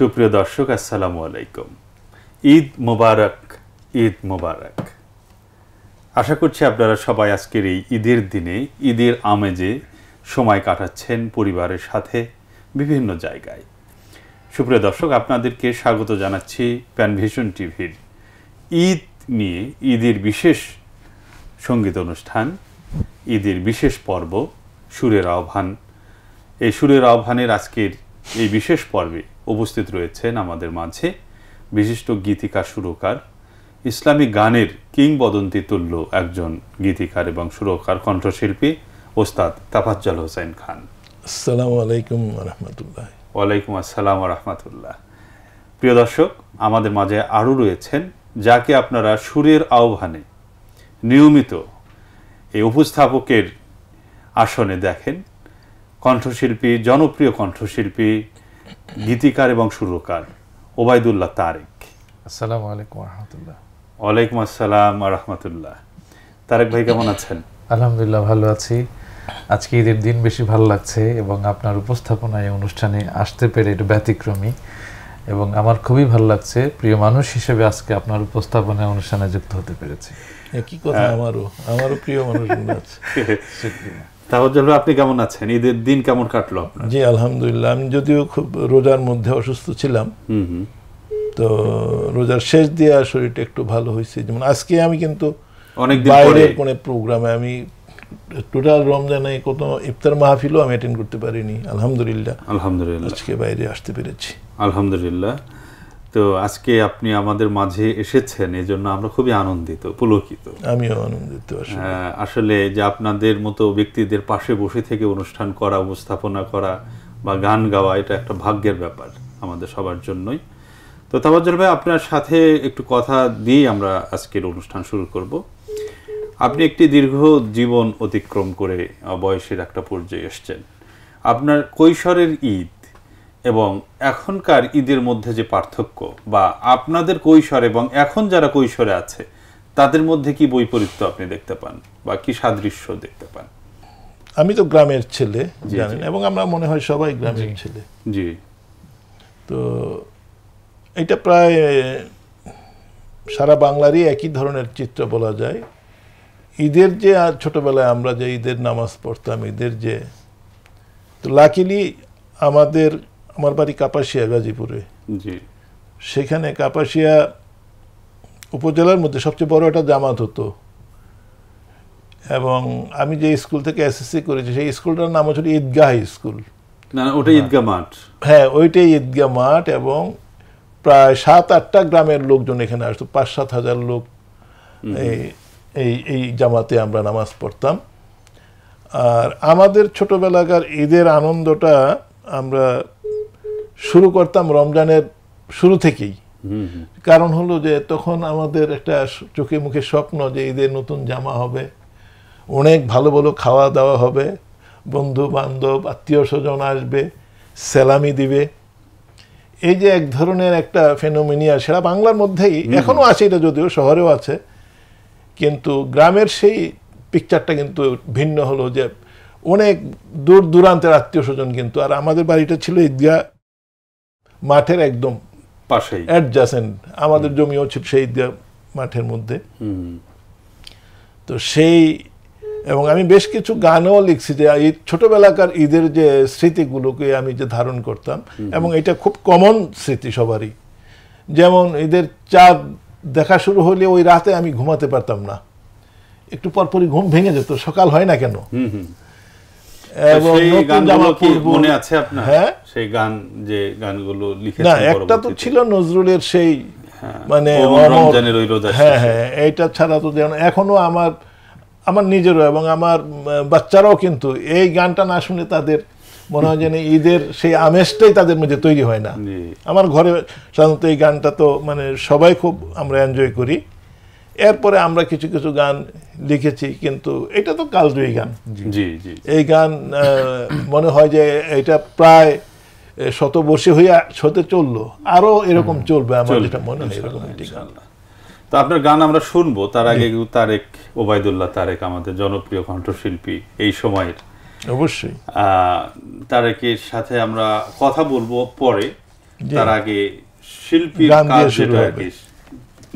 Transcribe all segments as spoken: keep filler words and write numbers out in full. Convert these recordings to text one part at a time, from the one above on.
सुप्रिय दर्शक আসসালামু আলাইকুম ईद मुबारक ईद मुबारक आशा করছি আপনারা সবাই আজকের এই ঈদের দিনে ঈদের আমেজে সময় কাটাচ্ছেন পরিবারের সাথে বিভিন্ন জায়গায় সুপ্রিয় দর্শক আপনাদেরকে স্বাগত জানাচ্ছি প্যানভিশন টিভির ঈদ নিয়ে ঈদের বিশেষ সঙ্গীত অনুষ্ঠান ঈদের বিশেষ পর্ব সুরের আহ্বান এই সুরের আহ্বানের আজকের এই বিশেষ পর্বে উপস্থিত রয়েছেন আমাদের মাঝে বিশিষ্ট গীতিকার সুরকার ইসলামী গানের কিংবদন্তি তুল্য একজন গীতিকার এবং সুরকার কণ্ঠশিল্পী ওস্তাদ তাফাজ্জল হোসেন খান। আসসালামু আলাইকুম ওয়া রাহমাতুল্লাহ। ওয়া আলাইকুম আসসালাম ওয়া রাহমাতুল্লাহ। প্রিয় দর্শক আমাদের মাঝে আরও রয়েছেন যাকে আপনারা সুরের আহ্বানে নিয়মিত এই উপস্থাপকের আসনে দেখেন কণ্ঠশিল্পী জনপ্রিয় কণ্ঠশিল্পী গীতিকার এবং সুরকার ওবैदुल्लाह তারেক। আসসালামু আলাইকুম ওয়া রাহমাতুল্লাহ। ওয়া আলাইকুম আসসালাম ওয়া রাহমাতুল্লাহ। তারেক ভাই কেমন আছেন? আলহামদুলিল্লাহ ভালো আছি। আজকে ঈদের দিন বেশি ভালো লাগছে এবং আপনার উপস্থাপনায় অনুষ্ঠানে আসতে পেরে এটা ব্যতিক্রমী এবং আমার খুবই ভালো লাগছে প্রিয় মানুষ হিসেবে আজকে আপনার উপস্থাপনায় অনুষ্ঠানে যুক্ত হতে পেরেছি। কি কথা আমারও আমারও প্রিয় মানুষ মনে আছে। তাফাজ্জল ভাই আপনি কেমন আছেন? ঈদের দিন কেমন কাটলো আপনার? জি আলহামদুলিল্লাহ আমি যদিও খুব রোজার মধ্যে অসুস্থ ছিলাম তো রোজার শেষ দিয়ে শরীরটা একটু ভালো হয়েছে যেমন আজকে আমি কিন্তু অনেক দিন পরে কোনো প্রোগ্রামে আমি টোটাল রমজানে কোনো ইফতার মাহফিলও আমি অ্যাটেন্ড করতে পারিনি আলহামদুলিল্লাহ আলহামদুলিল্লাহ আজকে বাইরে আসতে পেরেছি আলহামদুলিল্লাহ। তো আজকে আপনি আমাদের মাঝে এসেছেন এজন্য আমরা খুবই আনন্দিত পুলকিত। আমিও আনন্দিত আসলে যে আপনাদের মতো ব্যক্তিদের পাশে বসে থেকে অনুষ্ঠান করা উপস্থাপনা করা বা গান গাওয়া এটা একটা ভাগ্যের ব্যাপার আমাদের সবার জন্যই। তো তাফাজ্জল ভাই আপনার সাথে একটু কথা দিয়ে আমরা আজকের অনুষ্ঠান শুরু করব। আপনি একটি দীর্ঘ জীবন অতিক্রম করে বয়সের একটা পর্যায়ে এসেছেন আপনার কৈশোরের ঈদ এবং এখনকার ঈদের মধ্যে যে পার্থক্য বা আপনাদের কৈশোর এবং এখন যারা কৈশোরে আছে তাদের মধ্যে কি বৈপরীত্য আপনি দেখতে পান বা কি সাদৃশ্য দেখতে পান? আমি তো গ্রামের ছেলে জানেন এবং আমরা মনে হয় সবাই গ্রামের ছেলে। জি তো এটা প্রায় সারা বাংলারই একই ধরনের চিত্র বলা যায়। ঈদের যে ছোটবেলায় আমরা যে ঈদের নামাজ পড়তাম ঈদের যে তো লাকিলি আমাদের আমার বাড়ি কাপাসিয়া গাজীপুরে। জি সেখানে কাপাসিয়া উপজেলার মধ্যে সবচেয়ে বড় একটা জামাত হতো এবং আমি যে স্কুল থেকে এসএসসি করেছি সেই স্কুলটার নাম হচ্ছে ঈদগাহ স্কুল। না ওটা ঈদগাহ মাঠ। হ্যাঁ ওইটাই ঈদগাহ মাঠ এবং প্রায় সাত আটটা গ্রামের লোকজন এখানে আসতো পাঁচ সাত হাজার লোক এই এই এই জামাতে আমরা নামাজ পড়তাম। আর আমাদের ছোটবেলাকার ঈদের আনন্দটা আমরা শুরু করতাম রমজানের শুরু থেকেই। কারণ হলো যে তখন আমাদের একটা চোখে মুখে স্বপ্ন যে ঈদের নতুন জামা হবে অনেক ভালো ভালো খাওয়া দাওয়া হবে বন্ধু বান্ধব আত্মীয় স্বজন আসবে সেলামি দিবে এই যে এক ধরনের একটা ফেনোমিনিয়া সেটা বাংলার মধ্যেই এখনও আছে এটা যদিও শহরেও আছে কিন্তু গ্রামের সেই পিকচারটা কিন্তু ভিন্ন হলো যে অনেক দূর দূরান্তের আত্মীয় স্বজন কিন্তু আর আমাদের বাড়িটা ছিল ঈদগাহ মাঠের একদম পাশেই অ্যাডজাসেন্ট আমাদের জমিও ছিল সেই ঈদগাহ মাঠের মধ্যে। তো সেই এবং আমি বেশ কিছু গানও লিখছি যে এই ছোটবেলাকার ঈদের যে স্মৃতিগুলোকে আমি যে ধারণ করতাম এবং এটা খুব কমন স্মৃতি সবারই যেমন ঈদের চাঁদ দেখা শুরু হলে ওই রাতে আমি ঘুমাতে পারতাম না একটু পরপরই ঘুম ভেঙে যেত সকাল হয় না কেন। এবং মনে আছে আপনার সেই গান যে গানগুলো লিখেছেন না একটা তো ছিল নজরুলের সেই মানে রমজানের ওই রোজা হ্যাঁ হ্যাঁ এইটা ছাড়া তো যেন এখনো আমার আমার নিজেরও এবং আমার বাচ্চারাও কিন্তু এই গানটা না শুনে তাদের মনে হয় যেন ঈদের সেই আমেজটাই তাদের মধ্যে তৈরি হয় না। আমার ঘরে সাধারণত এই গানটা তো মানে সবাই খুব আমরা এনজয় করি। এরপরে আমরা কিছু কিছু গান লিখেছি কিন্তু এটা তো কালজয়ী গান। জি জি এই গান মনে হয় যে এটা প্রায় শতবর্ষী হয়ে হতে চললো আরও এরকম চলবে আমার যেটা মনে হয় এরকম একটি গান। তো আপনার গান আমরা শুনবো তার আগে তারেক ওবায়দুল্লাহ তারেক আমাদের জনপ্রিয় কণ্ঠশিল্পী এই সময়ের অবশ্যই তারেকের সাথে আমরা কথা বলবো পরে তার আগে শিল্পীর কাজ যেটা আর কি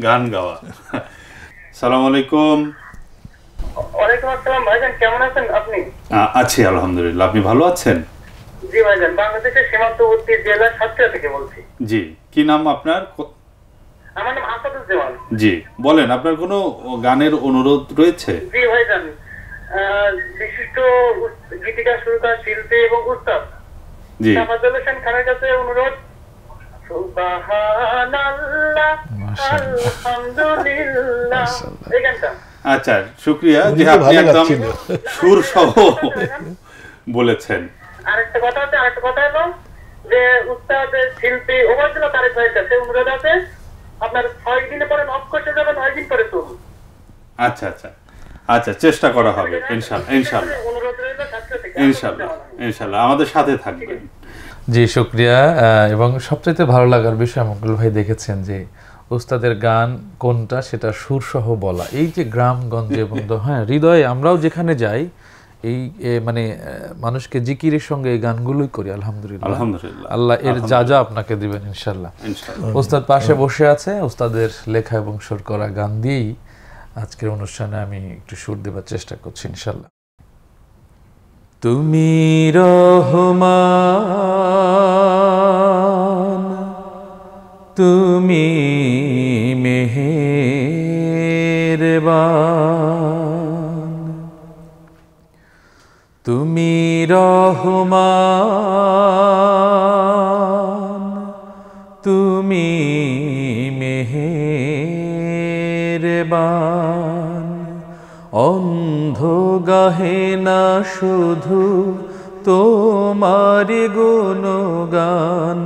গান গাওয়া। আসসালামু আলাইকুম। ওয়ালাইকুম আসসালাম। ভাইজান কেমন আছেন আপনি? আছি আলহামদুলিল্লাহ। আপনি ভালো আছেন? জি ভাইজান, বাংলাদেশের সীমান্তবর্তী জেলা সাতক্ষীরা থেকে বলছি। জি, কি নাম আপনার? আমার নাম আসাদুজ্জামান। জি বলেন, আপনার কোনো গানের অনুরোধ রয়েছে? জি ভাইজান, বিশিষ্ট গীতিকার, সুরকার, শিল্পী এবং উস্তাদ জি সামাদুল হোসেন খানের কাছে অনুরোধ। সুবহানাল্লাহ আলহামদুলিল্লাহ। এই গানটা। আচ্ছা শুকরিয়া। জি আপনি একদম সুর সহ বলেছেন। আরেকটা কথা আছে, আরেকটা কথা হলো যে উস্তাদ শিল্পী ওবৈদুল্লাহ তারেক ভাইয়ের কাছে অনুরোধ আছে, আপনার ছয় দিন পরে নক করতে যাবেন, নয় দিন পরে তো। আচ্ছা আচ্ছা আচ্ছা, চেষ্টা করা হবে ইনশাআল্লাহ ইনশাআল্লাহ ইনশাআল্লাহ ইনশাআল্লাহ, আমাদের সাথে থাকবেন। জি শুকরিয়া। এবং সবচেয়ে ভালো লাগার বিষয় মকুল ভাই দেখেছেন যে উস্তাদের গান কোনটা সেটা সুরসহ বলা, এই যে গ্রামগঞ্জে বন্ধ, হ্যাঁ হৃদয়ে আমরাও যেখানে যাই এই মানে মানুষকে জিকিরের সঙ্গে এই গানগুলোই করি। আলহামদুলিল্লাহ আলহামদুলিল্লাহ, আল্লাহ এর যা যা আপনাকে দিবেন ইনশাআল্লাহ। উস্তাদ পাশে বসে আছে, উস্তাদের লেখা এবং সুর করা গান দিয়েই আজকের অনুষ্ঠানে আমি একটু সুর দেবার চেষ্টা করছি ইনশাআল্লাহ। তুমি রহমান তুমি মেহেরবান, তুমি রহমান তুমি মেহেরবান, অন্ধ গাহে না শুধু তোমার গুণগান,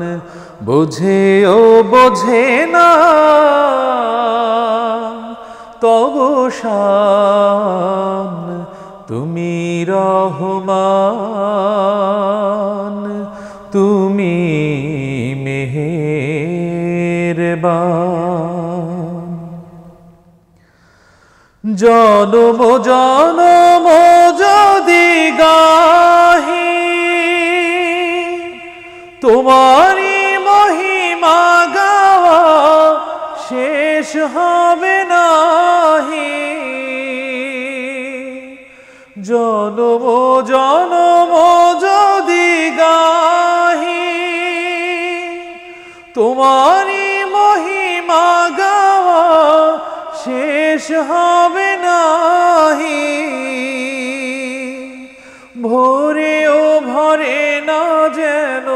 বোঝেও বোঝে না তবু শান, তুমি রহমান তুমি মেহেরবান। জনম জনম যদি গাহি তোমারি মহিমা গাওয়া শেষ হবে নাহি, জনম জনম যদি গাহি তোমারি মহিমা গাওয়া শেষ হবে নাহি, ভোরেও ভরে না যেন,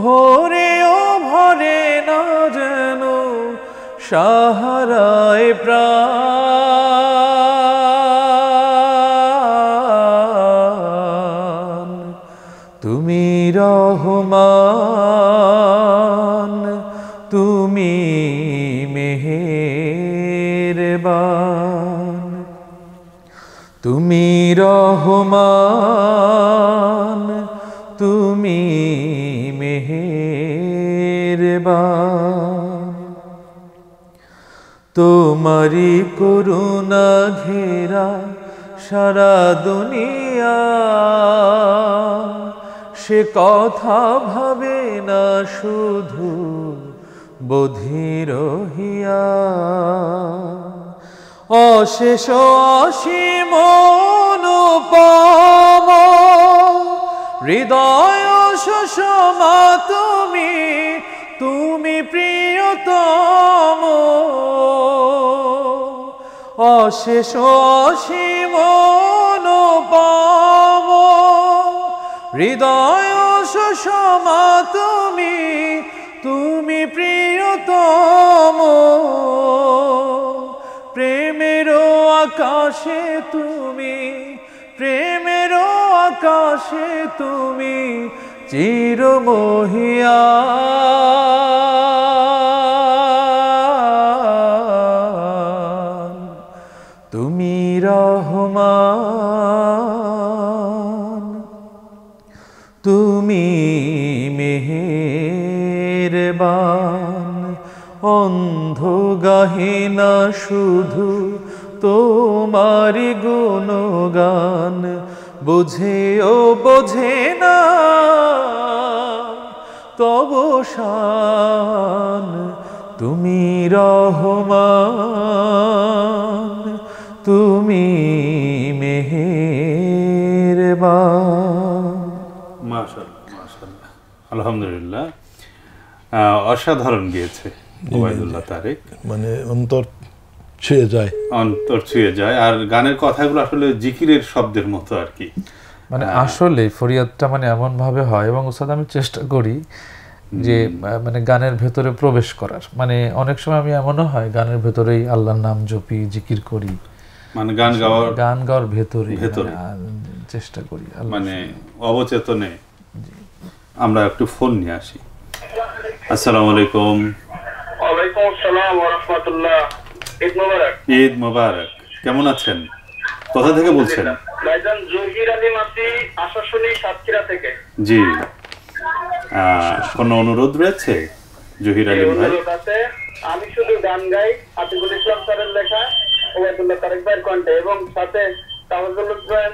ভোরেও ভরে না যেন সাহারায় প্রাণ, তুমি রহমান তুমি মেহেরবান, তুমি রহমান তুমি মেহেরবান, তোমারি করুণা ঘেরা সারা দুনিয়া, সে কথা ভাবে না শুধু বধির হিয়া, অশেষ অসীম অনুপম হৃদয় সুষমা তুমি, তুমি প্রিয়তম, অশেষ অসীম অনুপম হৃদয় সুষমা তুমি, তুমি প্রিয়তম, প্রেমেরও আকাশে তুমি, প্রেমেরও আকাশে তুমি চিরমোহিয়ান, তুমি রহমান তুমি মেহেরবান, অন্ধ গাহে না শুধু তোমার গুণগান, বোঝেও বোঝে না তবু শান তুমি রহমান তুমি মেহেরবান। মাশাআল্লাহ মাশাআল্লাহ আলহামদুলিল্লাহ অসাধারণ গেয়েছে ওবাইদুল্লাহ তারেক, মানে অন্তর ছুঁয়ে যায়, অন্তর ছুঁয়ে যায়। আর গানের কথাগুলো আসলে জিকিরের শব্দের মতো আর কি, মানে আসলে ফরিয়াদটা মানে এমন ভাবে হয়। এবং ওস্তাদ আমি চেষ্টা করি যে মানে গানের ভেতরে প্রবেশ করার, মানে অনেক সময় আমি এমনও হয় গানের ভেতরেই আল্লাহর নাম জপি, জিকির করি, মানে গান গাওয়ার গান গাওয়ার ভেতরে চেষ্টা করি, মানে অবচেতনে। আমরা একটু ফোন নিয়ে আসি। আসসালামু আলাইকুম। ওয়ালাইকুম আসসালাম ওয়া রাহমাতুল্লাহ। ঈদ মোবারক। ঈদ মোবারক। কেমন আছেন? কোথা থেকে বলছেন? ভাইজান জহির আলী মাসি, আশাশুনি, সাতক্ষীরা থেকে। জি, কোনো অনুরোধ রয়েছে জহির আলী ভাই? আমি শুধু গান গাই আতিকুল ইসলাম স্যারের লেখা ওবাইদুল্লাহ তারেক ভাইয়ের কণ্ঠে, এবং সাথে তাহজুলুদ্দিন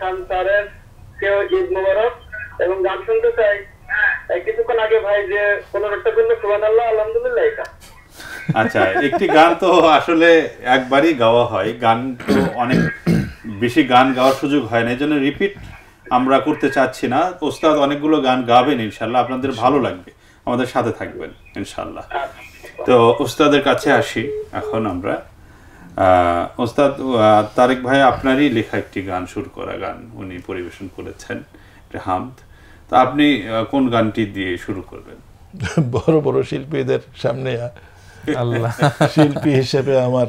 খান স্যারের কেউ ঈদ মোবারক। এবং গান শুনতে চাই কিছুক্ষণ আগে ভাই যে পনেরোটা করলে সুবহানাল্লাহ আলহামদুলিল্লাহ এটা। আচ্ছা, একটি গান তো আসলে একবারই গাওয়া হয়, গান তো অনেক বেশি গান গাওয়ার সুযোগ হয় না, এই জন্য রিপিট আমরা করতে চাচ্ছি না। ওস্তাদ অনেকগুলো গান গাবেন ইনশাল্লাহ, আপনাদের ভালো লাগবে, আমাদের সাথে থাকবেন ইনশাল্লাহ। তো ওস্তাদের কাছে আসি এখন আমরা। ওস্তাদ তারেক ভাই, আপনারই লেখা একটি গান, সুর করা গান উনি পরিবেশন করেছেন, এটা হামদ। তা আপনি কোন গানটি দিয়ে শুরু করবেন? বড় বড় শিল্পীদের সামনে আল্লাহ শিল্পী হিসেবে আমার,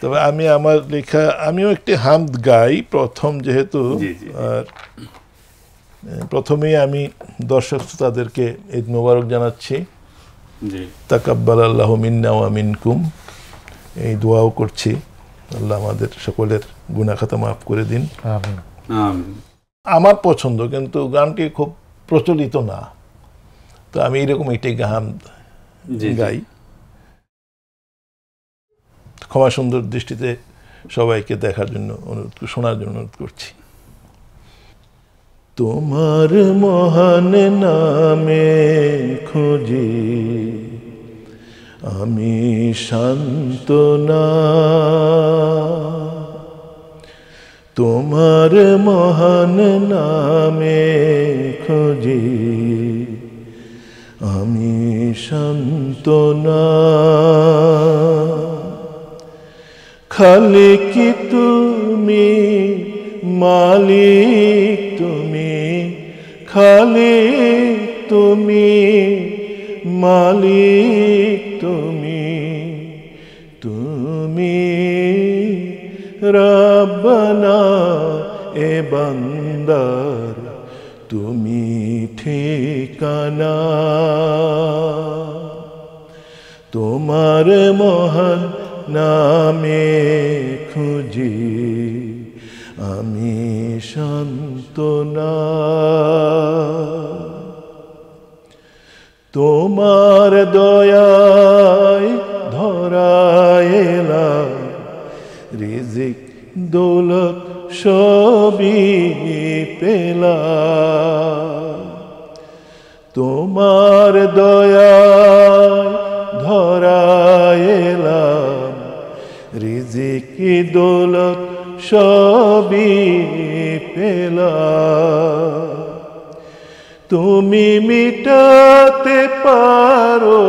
তবে আমি আমার লেখা আমিও একটি হামদ গাই প্রথম, যেহেতু আর প্রথমেই আমি দর্শক শ্রোতাদেরকে ঈদ মোবারক জানাচ্ছি, তাকাব্বাল আল্লাহু মিন্না ওয়া মিনকুম, এই দোয়াও করছি আল্লাহ আমাদের সকলের গুনাহ খাতা মাফ করে দিন। আমার পছন্দ, কিন্তু গানটি খুব প্রচলিত না, তো আমি এরকম একটি হামদ গাই। ক্ষমা সুন্দর দৃষ্টিতে সবাইকে দেখার জন্য অনুরোধ, শোনার জন্য অনুরোধ করছি। তোমার মহান নামে খুঁজি আমি সান্তনা, তোমার মহান নামে খুঁজি আমি সান্তনা। খালি কি তুমি মালিক তুমি, খালি তুমি মালিক তুমি, তুমি রব্বানা এ বান্দার তুমি ঠিকানা। তোমার মহান নামে খুঁজি আমি সান্তনা, তোমার দয়ায় ধরায়েলা রিজিক দৌলত সবই পেলা, তোমার দয়ায় ধরায়েলা রিজিক দৌলত সবই পেলা। তুমি মিটাতে পারো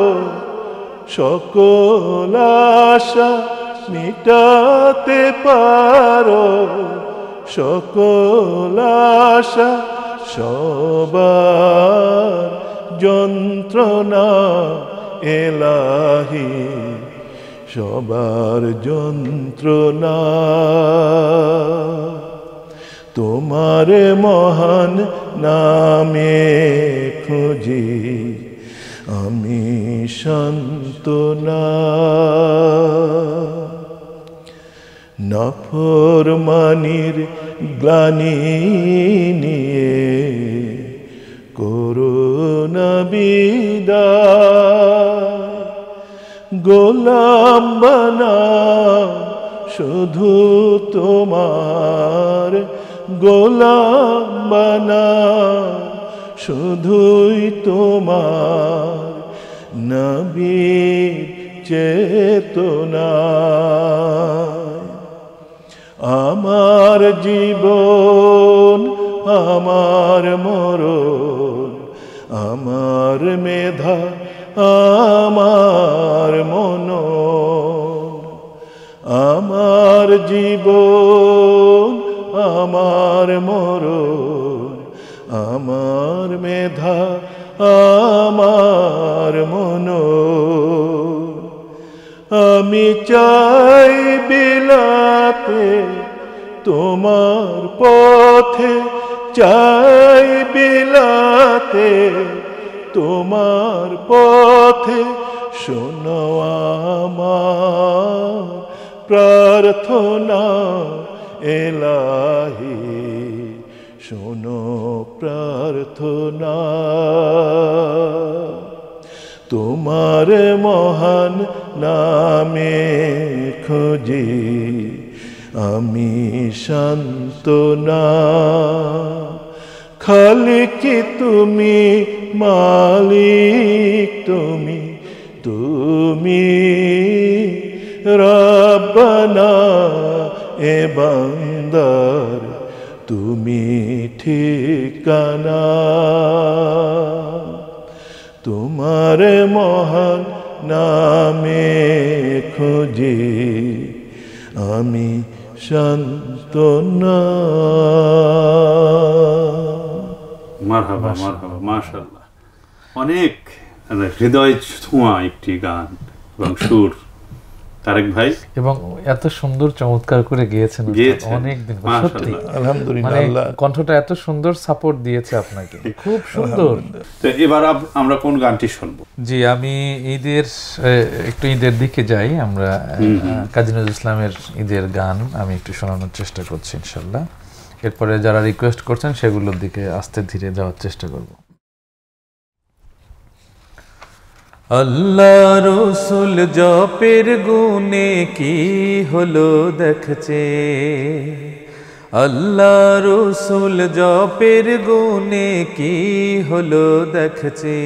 সকল আশা, মিটাতে পারো সকল আশা, সবার যন্ত্রণা এলাহি সবার যন্ত্রণা। তোমার মহান নামে খুঁজি আমি সান্তনা। নাফরমানির গ্লানি নিয়ে করুণা বিদায়, গোলাম বানা শুধু তোমার, গোলাম বানা শুধুই তোমার নবীর চেতনা। আমার জীবন আমার মরণ, আমার মেধা আমার মনন। আমার জীবন আমার মরণ, আমার মেধা আমার মনন। আমি চাই বিলাতে তোমার পথে, চাই বিলাতে তোমার পথে। শোনো আমার প্রার্থনা এলাহি, শোনো প্রার্থনা। তোমার মহান নামে খোঁজি আমি সান্তনা। খালিকি তুমি, মালিক তুমি, তুমি রব্বানা এ বান্দার তুমি ঠিকানা। তোমার মহান নামে খোঁজি আমি সান্তনা। মারহাবা মারহাবা, মাশাআল্লাহ, অনেক হৃদয় ছোঁয়া একটি গান এবং সুর তারেক ভাই, এবং এত সুন্দর চমৎকার করে গিয়েছেন। অনেক দিন সত্যি আলহামদুলিল্লাহ, কণ্ঠটা এত সুন্দর সাপোর্ট দিয়েছে আপনাকে, খুব সুন্দর। তো এবার আমরা কোন গানটি শুনবো? জি, আমি ঈদের একটু ঈদের দিকে যাই, আমরা কাজী নজরুল ইসলামের ঈদের গান আমি একটু শোনানোর চেষ্টা করছি ইনশাআল্লাহ। এরপরে যারা রিকোয়েস্ট করছেন সেগুলোর দিকে আস্তে ধীরে যাওয়ার চেষ্টা করব। আল্লাহ রসুল জপের গুণে কি হলো দেখছে, আল্লাহ রসুল জপের গুণে কি হলো দেখছে।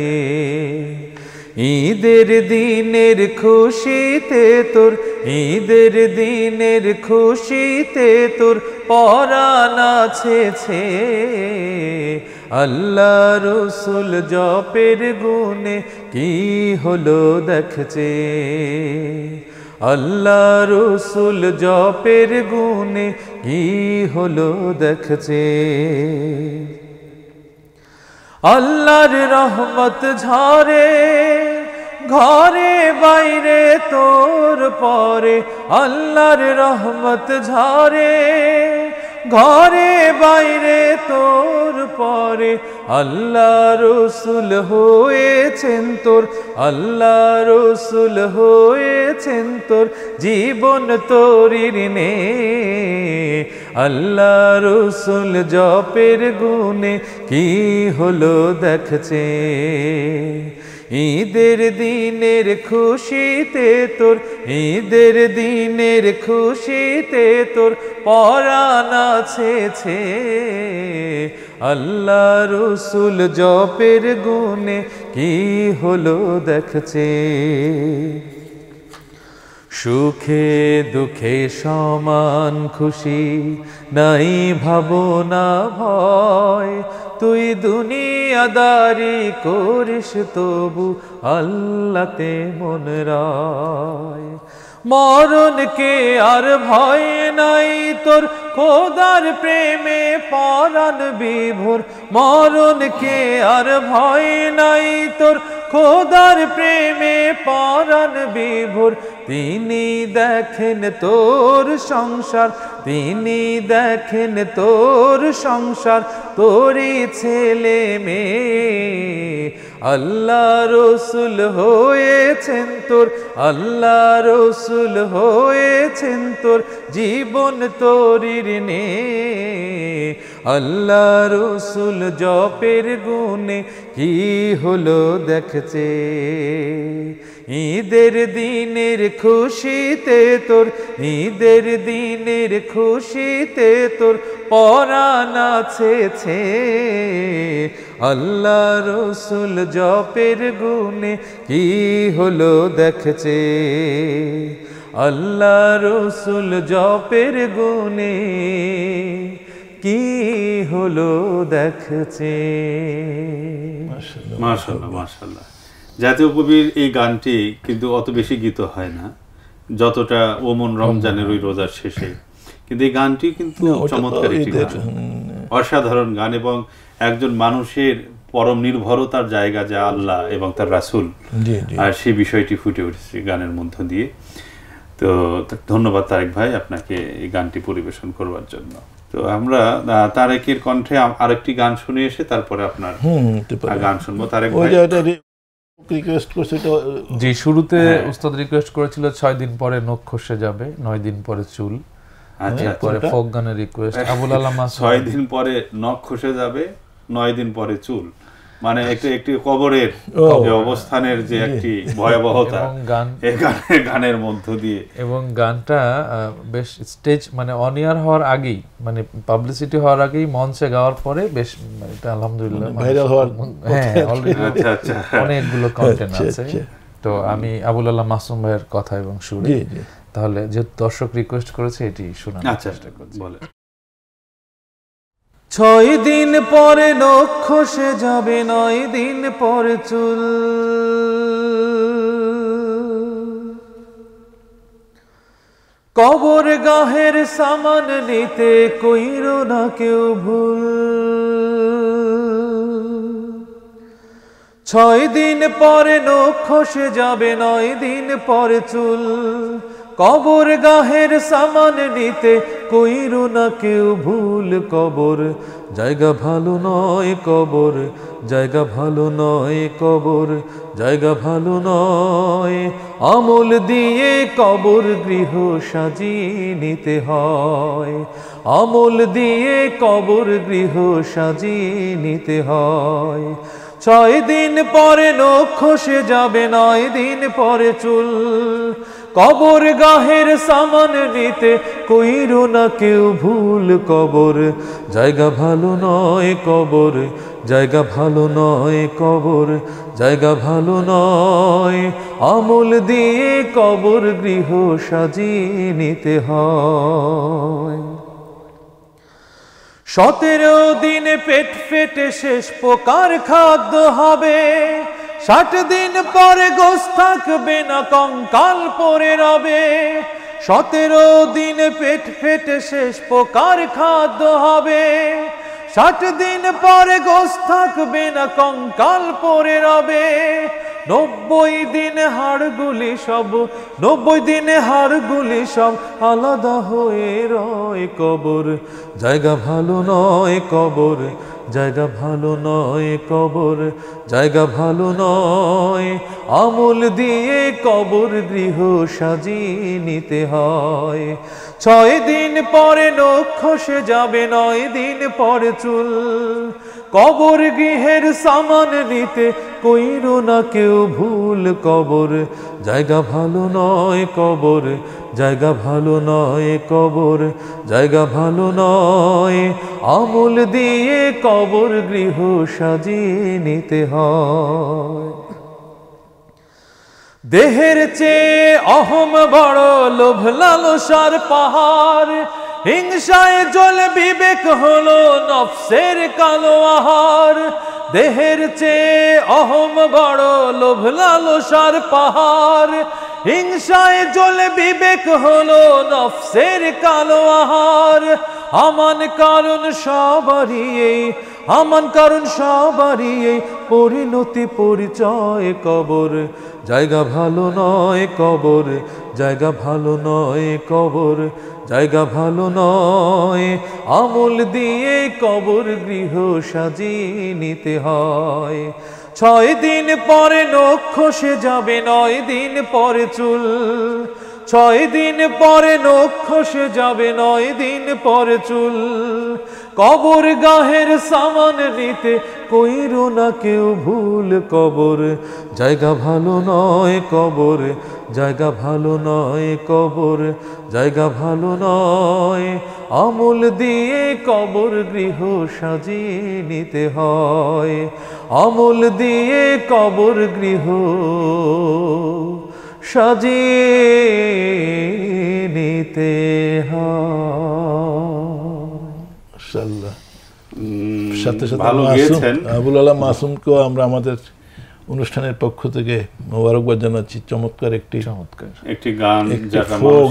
ঈদের দিনের খুশিতে তোর, ঈদের দিনের খুশিতে তোর পরাণ আছে। আল্লাহ রসুল জপের গুণে কি হলো দেখছে, আল্লাহ রসুল জপের গুণে কি হলো দেখছে। আল্লাহর রহমত ঝরে ঘরে বাইরে তোর পরে, আল্লাহর রহমত ঝরে ঘরে বাইরে তোর পরে। আল্লাহ রসুল হয়েছেন তোর, আল্লাহ রসুল হয়েছেন তোর জীবন তোরির নে। আল্লাহ রসুল জপের গুণে কি হলো দেখছে। ঈদের দিনের খুশিতে তোর, ঈদের দিনের খুশিতে তোর পরাণ আছে। আল্লাহ রসুল জপের গুণে কি হলো দেখছে। সুখে দুঃখে সমান খুশি, নাই ভাবনা ভয়। তুই দুনিয়াদারি করিস তবু আল্লাতে মন রায়। মরণকে আর ভয় নাই তোর, খোদার প্রেমে পরাণ বিভোর। মরণকে আর ভয় নাই তোর, খোদার প্রেমে পরাণ বিভোর। তিনি দেখেন তোর সংসার, তিনি দেখেন তোর সংসার, তোরই ছেলে মেয়ে। আল্লাহ রসুল হয়েছেন তোর, আল্লাহ রসুল হয়েছেন তোর জীবন তোরির ने अल्लाह रसुल जपेर गुणे की हलो देखछे ईदेर दिनेर खुशीते तोर ईदेर दिनेर खुशीते तोर पराण आछे अल्लाह रसुल जपेर गुणे की हलो देखछे अल्लाह रसुल जपेर गुणे की हलो देखछे। माशाल्लाह माशाल्लाह जातीय कविर এই গানটি কিন্তু অত বেশি গীত হয় না যতটা ওমন রমজানের ওই রোজার শেষে কিন্তু এই গানটি কিন্তু চমৎকার একটি গান অসাধারণ গান এবং একজন মানুষের পরম নির্ভরতার জায়গা যা আল্লাহ এবং তার রাসূল জি জি আর সেই বিষয়টি ফুটে উঠছে গানের মধ্য দিয়ে। তো ধন্যবাদ তারেক ভাই আপনাকে এই গানটি পরিবেশন করবার জন্য। তো আমরা তারেকের কণ্ঠে আরেকটি গান শুনে এসে তারপরে আপনার গান শুনবো তারেক ভাই। रिक्वेस्ट করতে তো জি শুরুতে উস্তাদ রিকোয়েস্ট করেছিল ছয় দিন পরে নখ খসে যাবে নয় দিন পরে চুল আচ্ছা পরে ফক গানের রিকোয়েস্ট আবুল আলামা ছয় দিন পরে নখ খসে যাবে নয় দিন পরে চুল মানে একটা একটি কবরের যে অবস্থানের যে একটি ভয়াবহতা এই গানের গানের মধ্য দিয়ে এবং গানটা বেশ স্টেজ মানে অন ইয়ার হওয়ার আগেই মানে পাবলিসিটি হওয়ার আগেই মঞ্চে গাওয়ার পরে বেশ এটা আলহামদুলিল্লাহ ভাইরাল হওয়ার হ্যাঁ অলরেডি আচ্ছা আচ্ছা অনেকগুলো কন্টেন্ট আছে। তো আমি আবুল আল্লাহ মাসুম ভাইয়ের কথা এবং সুর জি জি তাহলে যে দর্শক রিকোয়েস্ট করেছে এটি শোনানোর চেষ্টা করছি। বলে ছয় দিন পরে নখ খসে যাবে নয় দিন পরে চুল কবর গাহের সামান নিতে কইরো না কেউ ভুল ছয় দিন পরে নখ খসে যাবে নয় দিন পরে চুল কবর গাহের সামান নিতে কইরো না কেউ ভুল কবর জায়গা ভালো নয় কবর জায়গা ভালো নয় কবর জায়গা ভালো নয় আমল দিয়ে কবর গৃহ সাজিয়ে নিতে হয় আমল দিয়ে কবর গৃহ সাজিয়ে নিতে হয় ছয় দিন পরে নখ খসে যাবে নয় দিন পরে চুল কবর গাহের সামান নিতে কইরো না কেউ ভুল কবর জায়গা ভালো নয় কবর জায়গা ভালো নয় কবর জায়গা ভালো নয় আমল দিয়ে কবর গৃহ সাজিয়ে নিতে হয় সতেরো দিনে পেট ফেটে শেষ প্রকার খাদ্য হবে ষাট দিন পরে গোস থাকবে না কঙ্কাল পরে রবে সতেরো দিন পেট ফেটে শেষ প্রকার খাদ্য হবে ষাট দিন পরে গোস থাকবে না কঙ্কাল পরে রবে নব্বই দিন হাড়গুলি সব নব্বই দিনে হাড়গুলি সব আলাদা হয়ে রয় কবর জায়গা ভালো নয় কবর জায়গা ভালো নয় কবর জায়গা ভালো নয় আমল দিয়ে কবর গৃহ সাজিয়ে নিতে হয় ছয় দিন পরে নখ খসে যাবে নয় দিন পরে চুল কবর গৃহের সামান নিতে কইরো না কেউ ভুল কবর জায়গা ভালো নয় কবর জায়গা ভালো নয় কবর জায়গা ভালো নয় আমল দিয়ে কবর গৃহ সাজিয়ে নিতে হয় দেহের চেয়ে অহম বড় লোভ লালসার পাহাড় হিংসায় জ্বলে বিবেক হলো নফসের কালো আহার দেহের চেয়ে অহম বড় লোভ লালসার পাহাড় হিংসায় জ্বলে বিবেক হলো নফসের কালো আহার আমান কারণ সবারই আমান কারণ সবারই পরিণতি পরিচয় কবর জায়গা ভালো নয় কবর জায়গা ভালো নয় কবর জায়গা ভালো নয় আমল দিয়ে কবর গৃহ সাজিয়ে নিতে হয় ছয় দিন পরে নখ খসে যাবে নয় দিন পরে চুল ছয় দিন পরে নক্ষসে যাবে, নয় দিন পরে চুল। কবর গাহের সামান নিতে কইরো না কেউ ভুল। কবর জায়গা ভালো নয়, কবর জায়গা ভালো নয়, কবর জায়গা ভালো নয়। আমল দিয়ে কবর গৃহ সাজিয়ে নিতে হয়, আমল দিয়ে কবর গৃহ সাজিয়ে নিতে হয়। মাশাআল্লাহ। সাথে সাথে ভালো গেছেন। আবুলুল্লাহ মাসুমকেও আমরা আমাদের অনুষ্ঠানের পক্ষ থেকে মোবারকবাদ জানাচ্ছি। চমৎকার একটি চমৎকার একটি গান,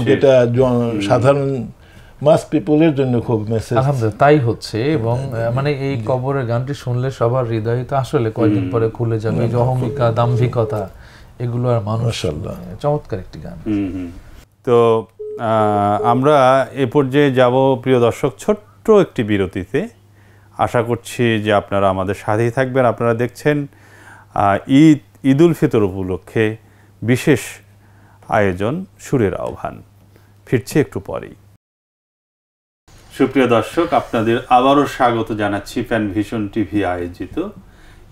যেটা সাধারণ মাস পিপলের জন্য খুব মেসেজ। আলহামদুলিল্লাহ, তাই হচ্ছে। এবং মানে এই কবরের গানটি শুনলে সবার হৃদয় তো আসলে কয়েকদিন পরে খুলে যাবে। অহমিকা, দাম্ভিকতা, এগুলো আর মানুষ। চমৎকার একটি গান। তো আমরা এ পর্যায়ে যাব। প্রিয় দর্শক, ছোট্ট একটি বিরতিতে। আশা করছি যে আপনারা আমাদের সাথেই থাকবেন। আপনারা দেখছেন ঈদ ঈদুল ফিতর উপলক্ষে বিশেষ আয়োজন সুরের আহ্বান। ফিরছে একটু পরেই। সুপ্রিয় দর্শক, আপনাদের আবারও স্বাগত জানাচ্ছি প্যানভিশন টিভি আয়োজিত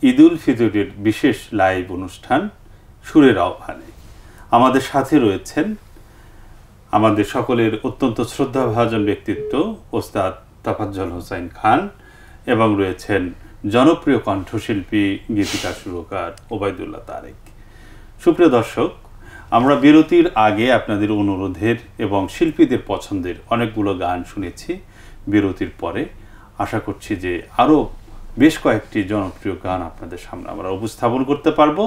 ঈদুল ফিতরের বিশেষ লাইভ অনুষ্ঠান সুরের আহ্বানে। আমাদের সাথে রয়েছেন আমাদের সকলের অত্যন্ত শ্রদ্ধাভাজন ব্যক্তিত্ব ওস্তাদ তাফাজ্জল হোসাইন খান, এবং রয়েছেন জনপ্রিয় কণ্ঠশিল্পী, গীতিকার, সুরকার ওবৈদুল্লাহ তারেক। সুপ্রিয় দর্শক, আমরা বিরতির আগে আপনাদের অনুরোধের এবং শিল্পীদের পছন্দের অনেকগুলো গান শুনেছি। বিরতির পরে আশা করছি যে আরও বেশ কয়েকটি জনপ্রিয় গান আপনাদের সামনে আমরা উপস্থাপন করতে পারবো।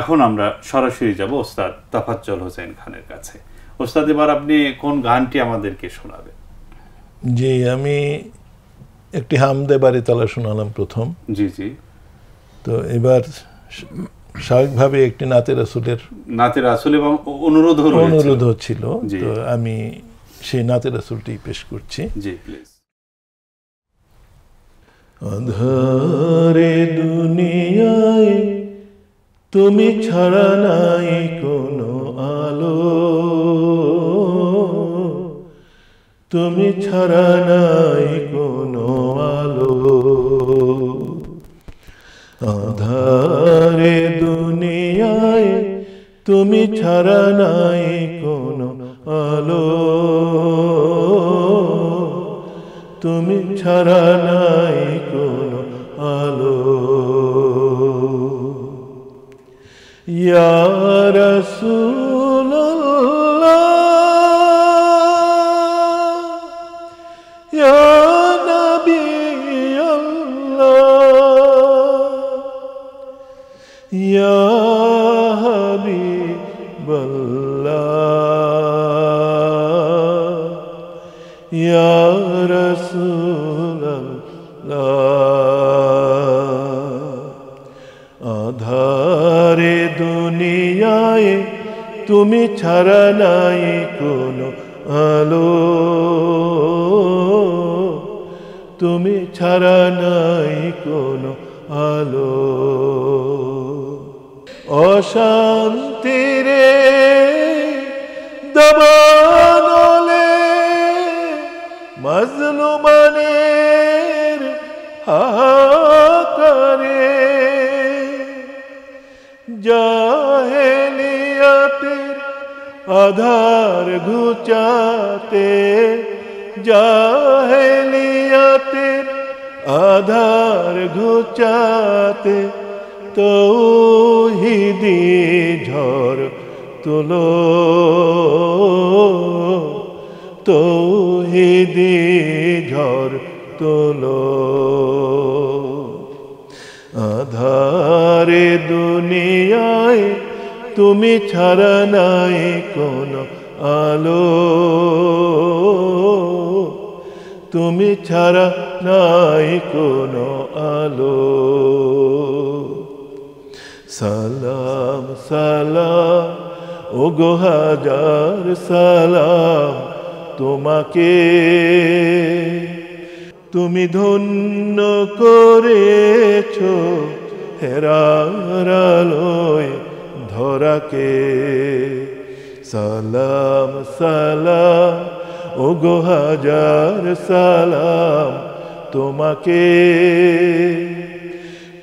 এখন আমরা সরাসরি যাব ওস্তাদ তাফাজ্জল হোসেন খানের কাছে। ওস্তাদ, এবার আপনি কোন গানটি আমাদেরকে শোনাবেন? জি, আমি একটি হামদে বাড়ি তালা শোনালাম প্রথম। জি জি। তো এবার স্বাভাবিকভাবে একটি নাতে রাসুলের নাতে রাসুল এবং অনুরোধ অনুরোধ ছিল, তো আমি সেই নাতে রাসুলটি পেশ করছি। জি, প্লিজ। আঁধারে দুনিয়ায় তুমি ছাড়া নাই কোনো আলো, তুমি ছাড়া নাই কোনো আলো। আঁধারে দুনিয়ায় তুমি ছাড়া নাই কোনো আলো, তুমি ছাড়া নাই কোনো আলো। ইয়া রাসূলুল্লাহ, ইয়া নবী আল্লাহ, ইয়া হাবিবাল্লাহ, ইয়া রাসূলুল্লাহ। আধারে দুনিয়ায় তুমি ছাড়া নাই কোনো আলো, তুমি ছাড়া নাই কোনো আলো। অশান্তি রে দাবানলে মজলুমানের হাহাকারে, জাহেলিয়াতের আধার ঘুচাতে, জাহেলিয়াতের আধার ঘুচাতে তৌহিদি ঝড় তুলো, তৌহিদি ঝড় তুলো। আধারে দুনিয়ায় তুমি ছাড়া নাই কোনো আলো, তুমি ছাড়া নাই কোনো আলো। সালাম সালাম ও গো হাজার সালাম তোমাকে, তুমি ধন্য করেছো হেরার আলোয় ধরাকে। सलाम सलाम ओगो हजार सलाम तुम्हाके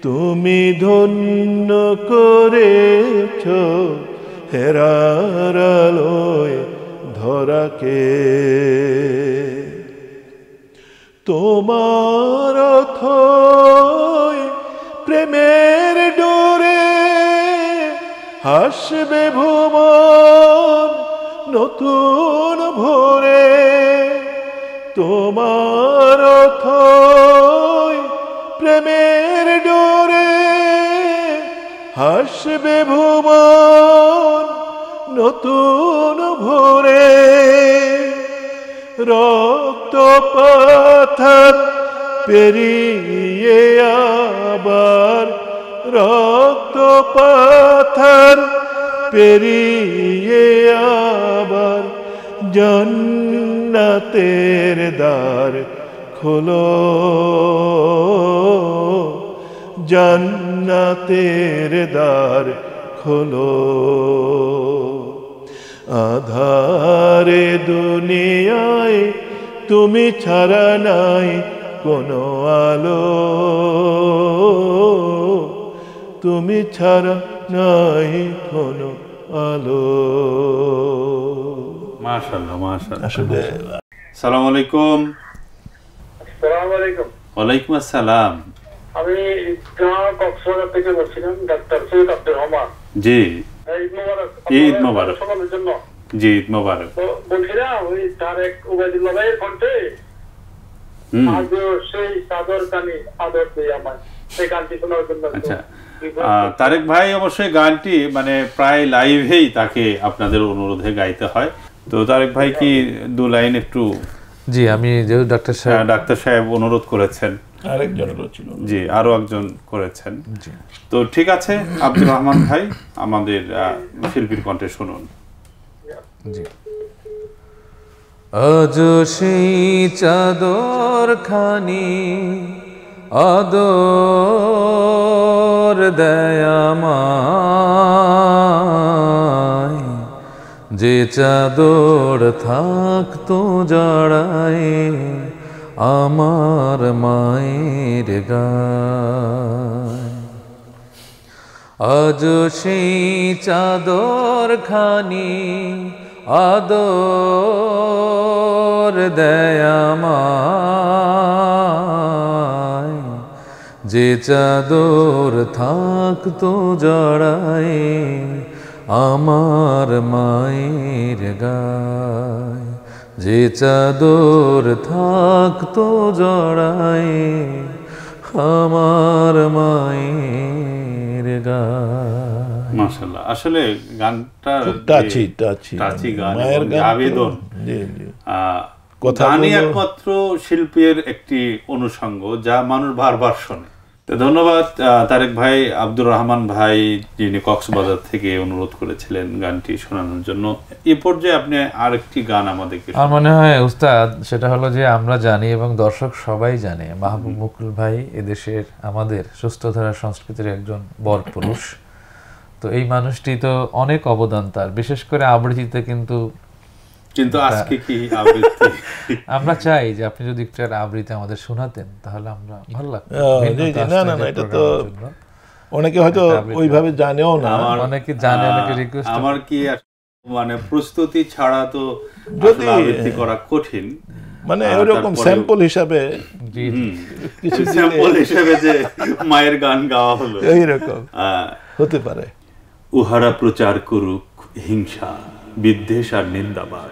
तुमी धन्य करेछो हेरार आलोय धराके तोमार अथय प्रेमेर डोरे हासबे भुवन नतून भोरे तोमार अथय प्रेमेर डोरे हासबे भुवन नतून भोरे रक्त पाथर पेरिये आबार रक्त पाथर पेरिये आबार जन्नतेर द्वार खोलो जन्नतेर द्वार खोलो आधारे दुनियाय तुमी छाड़ा नाई कोनो आलो तुमी छाड़ा नाई कोनो आलो माशाल्लाह माशाल्लाह शुक्रिया। अस्सलामु अलैकुम। अस्सलामु अलैकुम। वालेकुम अस्सलाम। আমি গাঁ কক্সবাজার থেকে বলছিলাম ডাক্তার সৈয়দ আব্দুর রহমান। জি ঈদ মোবারক। ঈদ মোবারক সকলের জন্য। জি ঈদ মোবারক। বলছিলাম ওই তারেক ওবৈদুল্লাহ ভাইয়ের কণ্ঠে আজ সেই সাদর কানে আদর দিয়ে আমার সেই গানটি শোনার জন্য। আচ্ছা তারেক ভাই অবশ্যই গানটি মানে প্রায় লাইভেই তাকে আপনাদের অনুরোধে গাইতে হয়, তো তারেক ভাই কি দু লাইন একটু? জি আমি যে ডাক্তার সাহেব ডাক্তার সাহেব অনুরোধ করেছেন আরেকজন ছিল। জি আরো একজন করেছেন। জি তো ঠিক আছে আব্দুর রহমান ভাই আমাদের শিল্পীর কণ্ঠে শুনুন। জি আজ সেই চাদর খানি আদর দয়াময় যে চাদর থাকতো জড়ায় आमार मायर गाय आज सेई चादर खानी आदर देय आमाय जे चादर थाकतो जड़ाय आमार मायर गाय যে চাদর থাকতো জড়ায় আমার মায়ের গায়। মাশাআল্লাহ আসলে গানটা টাচি টাচি টাচি গান মায়ের আবেদন। জি জি গানই একমাত্র শিল্পীর একটি অনুষঙ্গ যা মানুষ বারবার শোনে। তো ধন্যবাদ তারেক ভাই। আব্দুর রহমান ভাই যিনি কক্সবাজার থেকে অনুরোধ করেছিলেন গানটি শোনানোর জন্য, এই পর্যায়ে আপনি আরেকটি গান আমাদেরকে আর মনে হয় উস্তাদ সেটা হলো যে আমরা জানি এবং দর্শক সবাই জানে মাহবুব মুকুল ভাই এদেশের আমাদের সুস্থধারা সংস্কৃতির একজন বরপুরুষ। তো এই মানুষটি তো অনেক অবদান তার, বিশেষ করে আবৃত্তিতে। কিন্তু কিন্তু আজকে কি আবৃত্তি আমরা চাই যে আপনি যদি একটা আবৃত্তি আমাদের শোনাতেন তাহলে আমরা ভালো লাগতো। না না না এটা তো অনেকে হয়তো ওইভাবে জানেও না। অনেকে জানে অনেকে রিকোয়েস্ট আমার কি মানে প্রস্তুতি ছাড়া তো আসলে আবৃত্তি করা কঠিন, মানে এরকম স্যাম্পল হিসাবে। জি কিছু স্যাম্পল হিসাবে যে মায়ের গান গাওয়া হলো এইরকম হতে পারে। উহারা প্রচার করুক হিংসা বিদ্বেষ আর নিন্দাবাদ,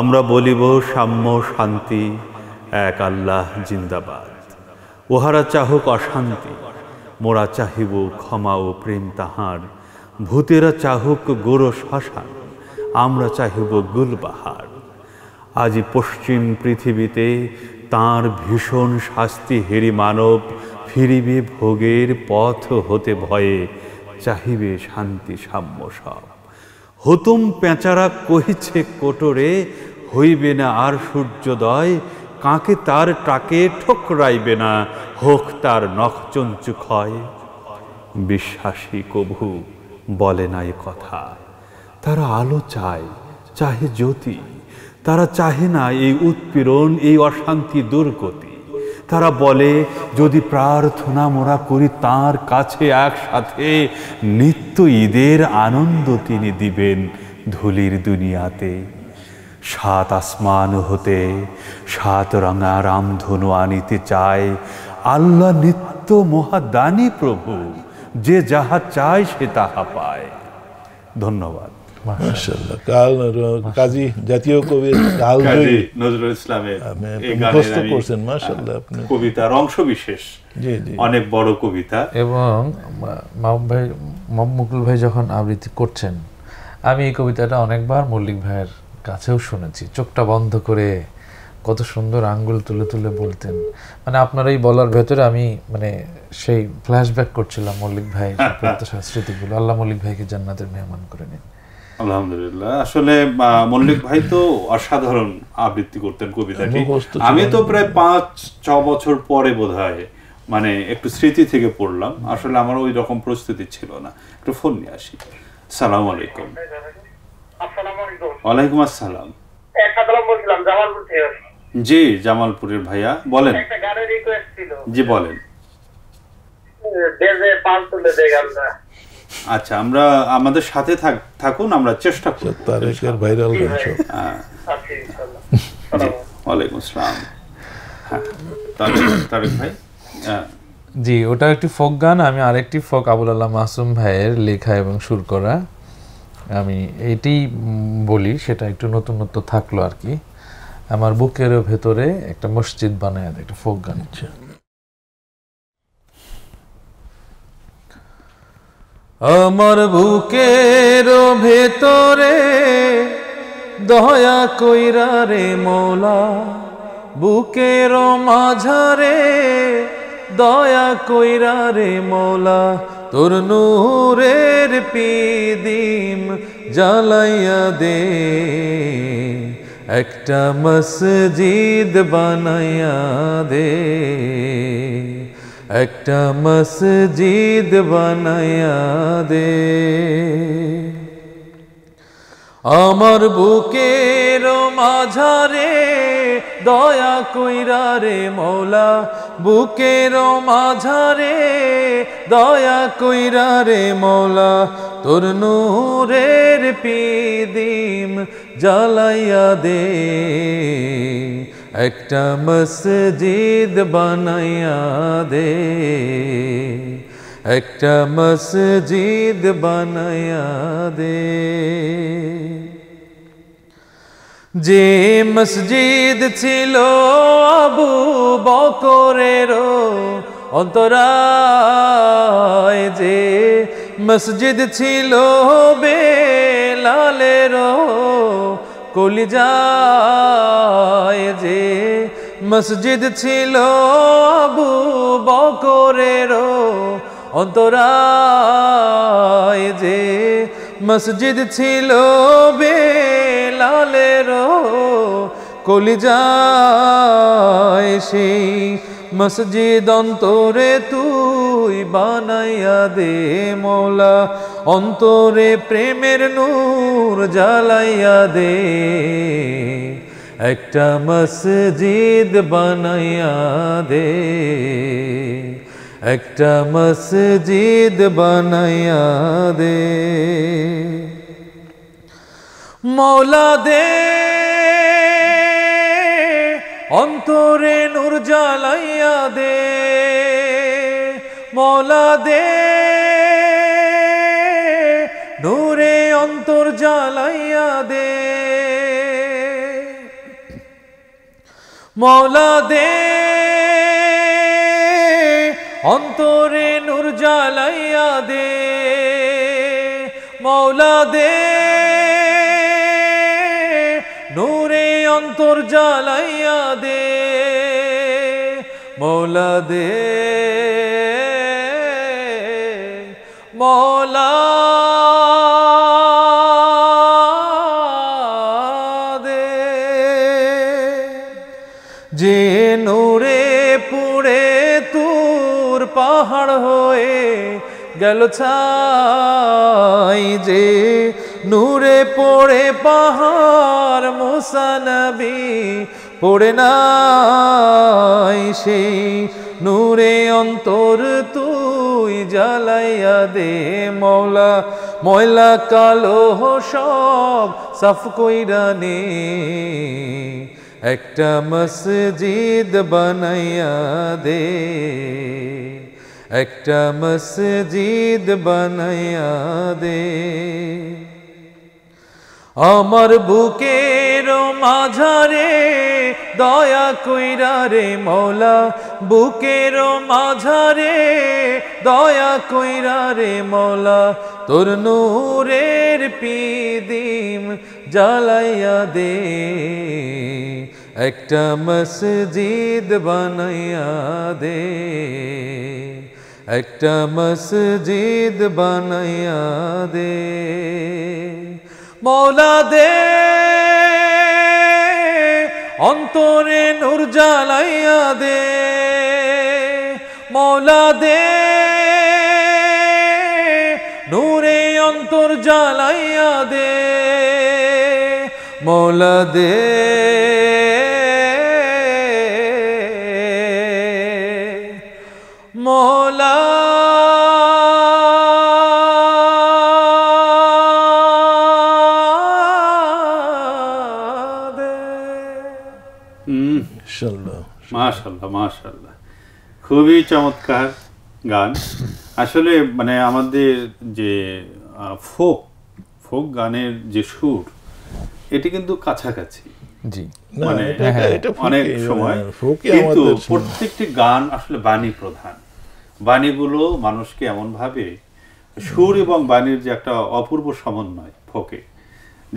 আমরা বলিব সাম্য শান্তি এক আল্লাহ জিন্দাবাদ। ওহারা চাহুক অশান্তি মোরা চাহিব ক্ষমা ও প্রেম তাহার, ভূতেরা চাহুক গোর শ্মশান আমরা চাহিব গুলবাহার। আজি পশ্চিম পৃথিবীতে তাঁর ভীষণ শাস্তি হেরি মানব, ফিরিবে ভোগের পথ হতে ভয়ে চাহিবে শান্তি সাম্য সব। হতুম পেঁচারা কহিছে কোটরে হইবে না আর সূর্যোদয়, কাকে তার টাকে ঠোকরাইবে না হোক তার নখচঞ্চু ক্ষয়। বিশ্বাসী কভু বলে না এ কথা তারা আলো চায়, চাহে জ্যোতি। তারা চাহে না এই উৎপীড়ন, এই অশান্তি দূর গতি। তারা বলে, যদি প্রার্থনা মোরা করি তার কাছে একসাথে, নিত্য ঈদের আনন্দ তিনি দিবেন ধুলির দুনিয়াতে। সাত আসমান হতে সাত রঙা রামধনু আনিতে চায় আল্লাহ নিত্য মহাদানী প্রভু, যে যাহা চায় সে তাহা পায়। ধন্যবাদ। মাশাআল্লাহ। কাল কাজী জাতীয় কবি কাজী নজরুল ইসলামের এই গানটি করছেন। মাশাআল্লাহ। আপনি কবিতার অংশ বিশেষ, জি জি, অনেক বড় কবিতা। এবং মাহবুব ভাই, মাহবুব মুকুল ভাই যখন আবৃত্তি করছেন, আমি এই কবিতাটা অনেকবার মল্লিক ভাইয়ের কাছেও শুনেছি। চোখটা বন্ধ করে কত সুন্দর আঙ্গুল তুলে তুলে বলতেন। মানে আপনার এই বলার ভেতরে আমি মানে সেই ফ্ল্যাশব্যাক করছিলাম মল্লিক ভাই স্মৃতিগুলো। আল্লাহ মল্লিক ভাইকে জান্নাতের মেহমান করে নিন। আলহামদুলিল্লাহ। আসলে মল্লিক ভাই তো অসাধারণ আবৃত্তি করতেন কবিতাটি। আমি তো প্রায় পাঁচ ছ বছর পরে বোধ হয় মানে একটু স্মৃতি থেকে পড়লাম। আসলে আমার ওই রকম প্রস্তুতি ছিল না। একটু ফোন নিয়ে আসি। সালাম আলাইকুম। ওয়ালাইকুম আসসালাম। জি, জামালপুরের ভাইয়া বলেন। জি বলেন। আচ্ছা, আমরা আমাদের সাথে থাকুন, আমরা চেষ্টা করব। তারেকের ভাইরাল গান শো। আচ্ছা, ইনশাআল্লাহ। ওয়া আলাইকুম আসসালাম। তারেক ভাই। জি, ওটা একটি ফোক গান। আমি আরেকটি ফোক আবুল আল্লাহ মাসুম ভাইয়ের লেখা এবং সুর করা, আমি এটি বলি। সেটা একটু নতুনত্ব থাকলো আর কি। আমার বুকের ভেতরে একটা মসজিদ বানায়, একটা ফোক গান। আচ্ছা। আমার বুকের ভেতরে দয়া কইরা রে মওলা, বুকের মাঝারে দয়া কইরা রে মওলা, তোর নূরের পিদিম জ্বালাইয়া দে, একটা মসজিদ বানাইয়া দে, একটা মসজিদ বানাইয়া দে। আমার বুকের মাঝারে দয়া কইরা রে মওলা, বুকের মাঝারে দয়া কইরা রে মওলা, তোর নূরের পিদিম জ্বালাইয়া দে, একটা মসজিদ বানাইয়া দে, একটা মসজিদ বানাইয়া দে। যে মসজিদ ছিল আবু বকরের অন্তরায়, যে মসজিদ ছিল বেলালের কলিজায়, যে মসজিদ ছিল আবু বকরের অন্তরায়, যে মসজিদ ছিল বেলালের কলিজায়, সেই মসজিদ অন্তরে তুই বানাইয়া দে মওলা, অন্তরে প্রেমের নূর জ্বালাইয়া দে, একটা মসজিদ বানাইয়া দে, একটা মসজিদ বানাইয়া দে। মওলা দে অন্তরে নূর জ্বালাইয়া দে, মওলা দে নূরে অন্তর জ্বালাইয়া দে, মওলা দে অন্তরে নূর জ্বালাইয়া দে, মওলা দে নূরে অন্তর জ্বালাইয়া দে, মওলা দে মওলা দে। যে নূরে পুড়ে তুর পাহাড় হয়ে গেল ছাই যে নূরে পড়ে পাহাড় মুসা নবী পড়ে নাই সেই নূরে অন্তর তুই জ্বালাইয়া দে মওলা ময়লা কালো সব সাফ কইরা নে একটা মসজিদ বানাইয়া দে একটা মসজিদ বানাইয়া দে আমার বুকের মাঝারে দয়া কইরা রে মওলা বুকের মাঝারে দয়া কইরা রে মওলা তোর নূরের পিদিম জ্বালাইয়া দে একটা মসজিদ বানাইয়া দে একটা মসজিদ বানাইয়া দে মওলা দে অন্তরে নূর জ্বালাইয়া দে মওলা দে নূরে অন্তর জ্বালাইয়া দে মওলা দে মওলা মাশাআল্লাহ মাশাআল্লাহ খুবই চমৎকার গান। আসলে মানে আমাদের যে ফোক ফোক গানের যে সুর এটি কিন্তু কাছাকাছি, মানে অনেক সময় কিন্তু প্রত্যেকটি গান আসলে বাণী প্রধান, বাণীগুলো মানুষকে এমনভাবে সুর এবং বাণীর যে একটা অপূর্ব সমন্বয় ফোকে,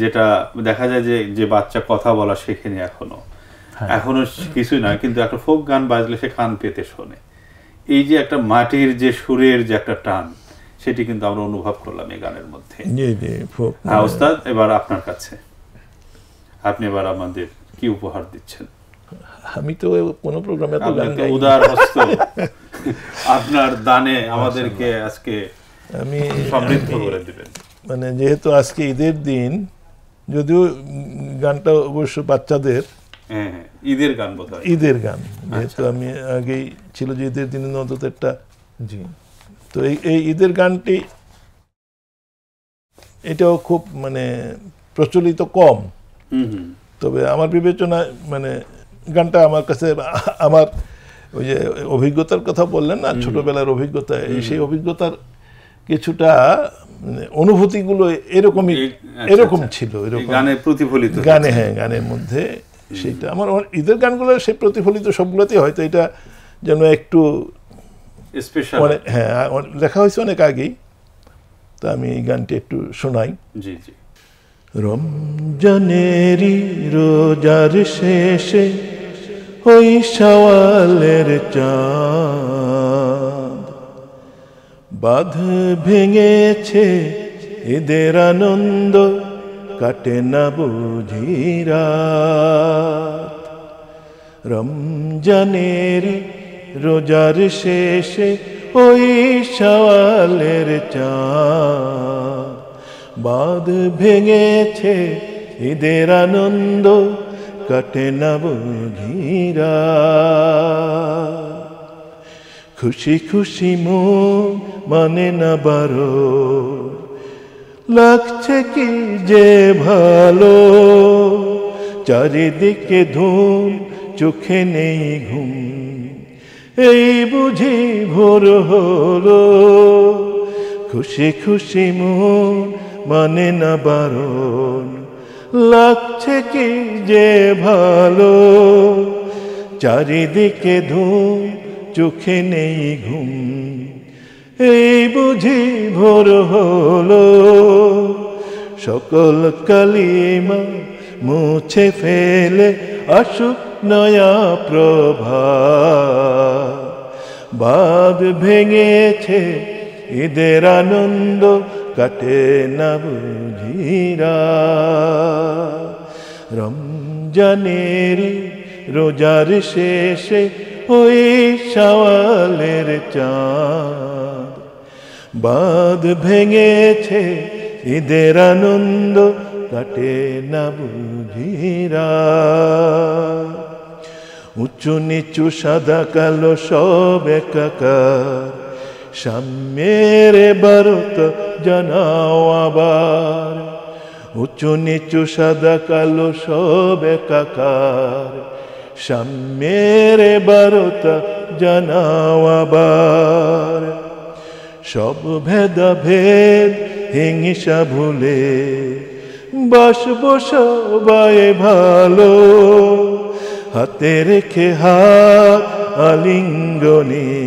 যেটা দেখা যায় যে যে বাচ্চা কথা বলা শেখেনি এখনো এখনো কিছুই না, কিন্তু একটা ফোক গান বাজলে সে কান পেতে শোনে। এই যে একটা মাটির যে সুরের যে একটা টান সেটি কিন্তু আমরা অনুভব করলাম এই গানের মধ্যে। হ্যাঁ ওস্তাদ, এবার আপনার কাছে, আপনি এবার আমাদের কি উপহার দিচ্ছেন? আমি তো কোনো প্রোগ্রামে এত গান গাই, উদার হস্ত আপনার দানে আমাদেরকে আজকে আমি সমৃদ্ধ করে দিবেন। মানে যেহেতু আজকে ঈদের দিন, যদিও গানটা অবশ্য বাচ্চাদের ঈদের গান, ঈদের গান যেহেতু আমি আগেই ছিল যে ঈদের দিনের অন্তত একটা জি, তো এই ঈদের গানটি এটাও খুব মানে প্রচলিত কম, তবে আমার বিবেচনায় মানে গানটা আমার কাছে আমার ওই যে অভিজ্ঞতার কথা বললেন না, ছোটবেলার অভিজ্ঞতা, সেই অভিজ্ঞতার কিছুটা অনুভূতিগুলো এরকমই এরকম ছিল, এরকম গানে প্রতিফলিত গানে, হ্যাঁ গানের মধ্যে সেটা আমার ঈদের গানগুলো সেই প্রতিফলিত সবগুলোতেই হয়তো এটা যেন একটু স্পেশাল, হ্যাঁ লেখা হয়েছে অনেক আগেই। তো আমি এই গানটি একটু শোনাই। জি জি। রমজানেরই রোজার শেষে ওই শাওয়ালের চাঁদ বাঁধ ভেঙেছে ঈদের আনন্দ কাটে না বুঝি রাত। রমজানেরই রোজার শেষে ওই শাওয়ালের চাঁদ বাঁধ ভেঙেছে ঈদের আনন্দ কাটে না বুঝি রাত। খুশি খুশি মুখ মানে না বারো লাগছে কি যে ভালো, চারিদিকে ধুম চোখে নেই ঘুম এই বুঝি ভোর হলো। খুশি খুশি মন মানে না বারণ লাগছে কি যে ভালো, চারিদিকে ধুম চোখে নেই ঘুম এই বুঝি ভোর হলো। সকল কালিমা মুছে ফেলে আসুক নয়া প্রভা, বাদ ভেঙেছে ঈদের আনন্দ কাটে না বুঝিরা। রমজানেরই রোজার শেষে ওই শাওয়ালের চাঁদ বাঁধ ভেঙেছে ঈদের আনন্দ কাটে না বুঝিরা। উঁচু নিচু সাদা কালো সব একাকার, সাম্যের বারত জানাও আবার। উঁচু নিচু সাদা কালো সব একাকার, সাম্যের বারত জানাও আবার। সব ভেদা ভেদ হিংসা ভুলে বাসব সবাই ভালো। হাতে রেখে হাত আলিঙ্গনে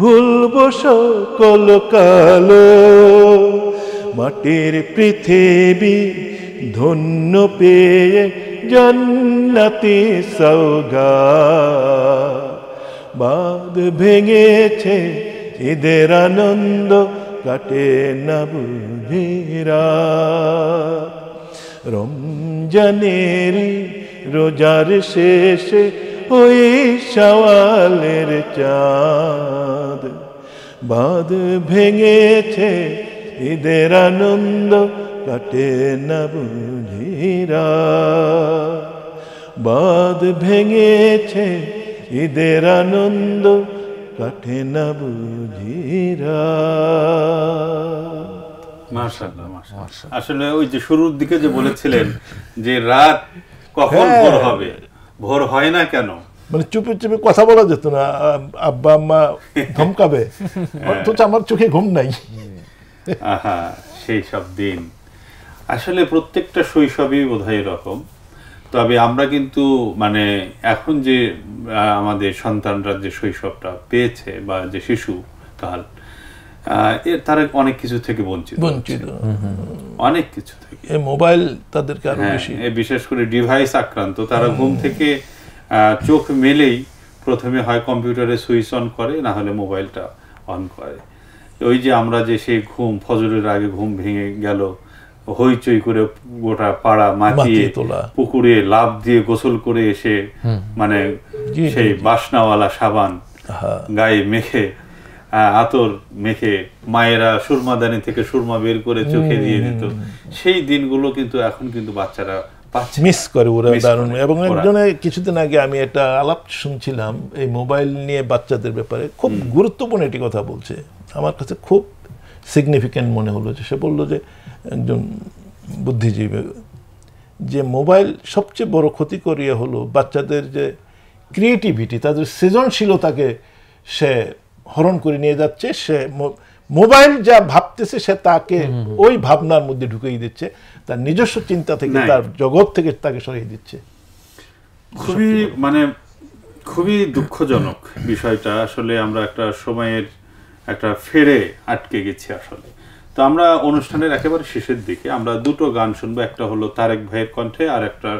ভুলব সকল কালো। মাটির পৃথিবী ধন্য পেয়ে জান্নাতি সওগাত। বাঁধ ভেঙেছে ঈদের আনন্দ কাটে না বুঝিরা। রমজানেরই রোজার শেষে ওই শাওয়ালের চাঁদ। বাঁধ ভেঙেছে ঈদের আনন্দ কাটে না বুঝিরা। বাঁধ ভেঙেছে ঈদের আনন্দ কাটে না বুঝিরা। মাশাআল্লাহ মাশাআল্লাহ। আসলে ওই যে শুরুর দিকে যে বলেছিলেন যে রাত কখন ভোর হবে, ভোর হয় না কেন? মানে চুপি চুপি কথা বলা যেত না, আব্বা আম্মা ধমকাবে, অথচ আমার চোখে ঘুম নাই। আহা সেই সব দিন। আসলে প্রত্যেকটা শৈশবই বোধহয় এরকম। তবে আমরা কিন্তু মানে এখন যে আমাদের সন্তানরা যে শৈশবটা পেয়েছে বা যে শিশুকাল, এর তারা অনেক কিছু থেকে বঞ্চিত বঞ্চিত অনেক কিছু থেকে। মোবাইল তাদেরকে আরো বেশি, বিশেষ করে ডিভাইস আক্রান্ত। তারা ঘুম থেকে চোখ মেলেই প্রথমে হয় কম্পিউটারে সুইচ অন করে, না হলে মোবাইলটা অন করে। ওই যে আমরা যে সেই ঘুম ফজরের আগে ঘুম ভেঙে গেল, হইচই করে গোটা পাড়া মাতিয়ে পুকুরে লাফ দিয়ে গোসল করে এসে মানে সেই বাসনাওয়ালা সাবান গায়ে মেখে, আতর মেখে, মায়েরা সুরমাদানি থেকে সুরমা বের করে চোখে দিয়ে দিত। সেই দিনগুলো কিন্তু এখন কিন্তু বাচ্চারা মিস করে ওরা দারুণ। এবং একজনে কিছুদিন আগে আমি একটা আলাপ শুনছিলাম এই মোবাইল নিয়ে বাচ্চাদের ব্যাপারে, খুব গুরুত্বপূর্ণ একটি কথা বলছে, আমার কাছে খুব সিগনিফিক্যান্ট মনে হলো। যে সে বললো যে একজন বুদ্ধিজীবী, যে মোবাইল সবচেয়ে বড় ক্ষতি করিয়া হলো বাচ্চাদের যে ক্রিয়েটিভিটি, তাদের সৃজনশীলতাকে সে হরণ করে নিয়ে যাচ্ছে। সে মোবাইল যা ভাবতেছে সে তাকে ওই ভাবনার মধ্যে ঢুকিয়ে দিচ্ছে, তার নিজস্ব চিন্তা থেকে, তার জগৎ থেকে তাকে সরিয়ে দিচ্ছে। খুবই মানে খুবই দুঃখজনক বিষয়টা। আসলে আমরা একটা সময়ের একটা ফেরে আটকে গেছি আসলে। তো আমরা অনুষ্ঠানের একেবারে শেষের দিকে আমরা দুটো গান শুনবো, একটা হলো তারেক ভাইয়ের কণ্ঠে আর একটা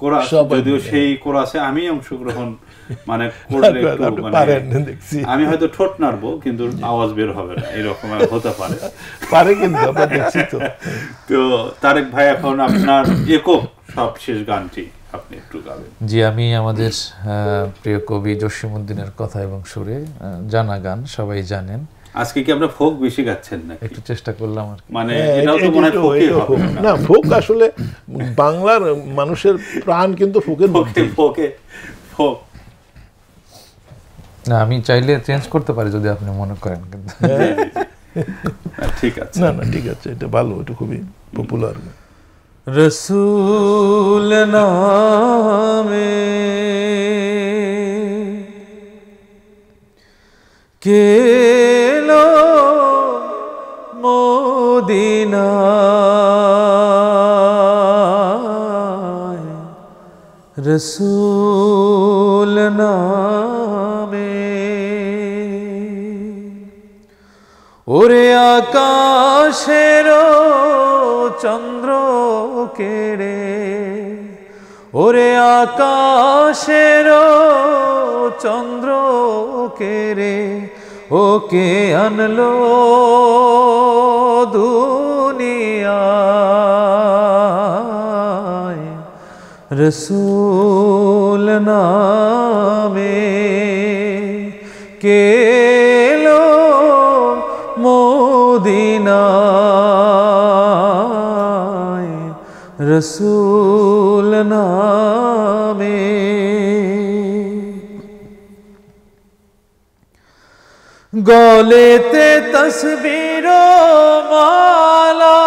কোরাস। যদিও সেই কোরাসে আমি অংশগ্রহণ মানে করলে আমি হয়তো ঠোঁট নাড়বো কিন্তু আওয়াজ বের হবে না, এরকম হতে পারে পারে কিন্তু আমরা দেখছি। তো তো তারেক ভাই এখন আপনার একক সব শেষ গানটি আপনি একটু গাবেন। জি, আমি আমাদের প্রিয় কবি জসিম উদ্দিনের কথা এবং সুরে জানা গান সবাই জানেন। আজকে কি আপনারা ফোক বেশি গাচ্ছেন নাকি? একটু চেষ্টা করলাম আর কি। মানে এটাও তো মনে ফোকই হবে না? ফোক আসলে বাংলার মানুষের প্রাণ কিন্তু ফোকের মধ্যে। ফোকে ফোক না, আমি চাইলে চেঞ্জ করতে পারি যদি আপনি মনে করেন। কিন্তু ঠিক আছে। না না ঠিক আছে, এটা ভালো, এটা খুবই পপুলার। রসূল নামে কে লো মদিনায়, রসূল নামে ওরে আকাশের চন্দ্র কেড়ে, ওরে আকাশের চন্দ্র কেড়ে ওকে আনলো দুনিয়ায়, রসূল নামে কে লো मदीनाए रसूल नामे। गौलेते तस्वीरो माला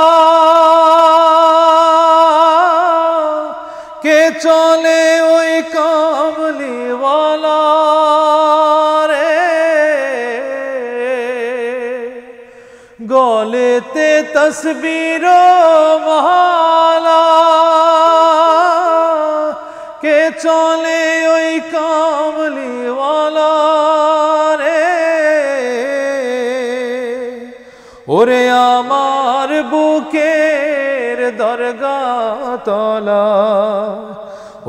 के चले ओई कामली वाला रे। गौलेते तस्वीरो माला के चले ओई कामली वाला रे। ओरे आमार बुकेर दरगा तला,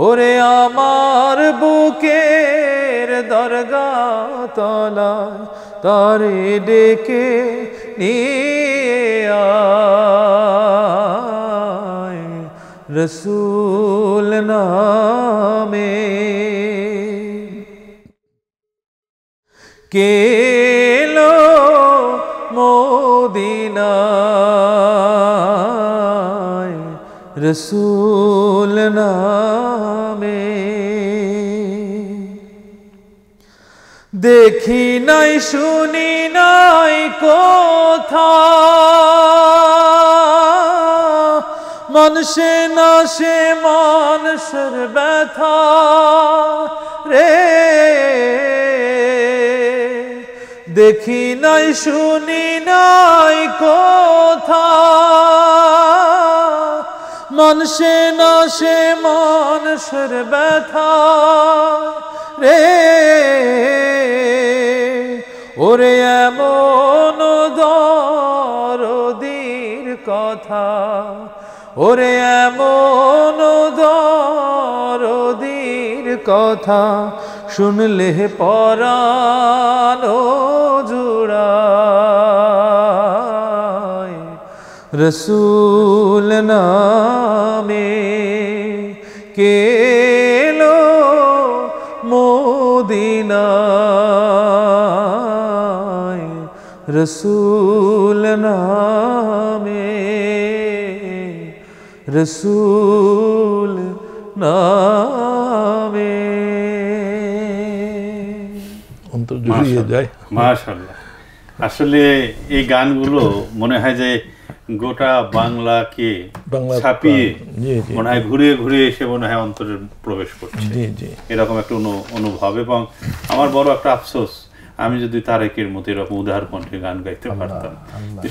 ओरे आमार बुकेर दरगा तला, तारे डेके निये आए रसूल नामे। के लो मोदीनाए रसूल नामे। देखी नाई सुनी नाई कोथा, मन से ना से मान सर बैथा रे। देखी नाई सुनी नाई कोथा, मन से ना से मान सर बैथा रे। ओरे एमन दरदीर कथा, ओरे एमन दरदीर कथा सुनले परान जुड़ाए रसूल नामे। के लो मोदीनाए रसूल नामे, रसूल नामे। माशाल्लाह আসলে এই গানগুলো মনে হয় যে গোটা বাংলাকে ছাপিয়ে মনে হয় ঘুরে ঘুরে এসে মনে হয় অন্তরে প্রবেশ করছে, এরকম একটা অনুভব। এবং আমার বড় একটা আফসোস, আমি যদি তারেকের মতো এরকম উদার কণ্ঠে গান গাইতে পারতাম,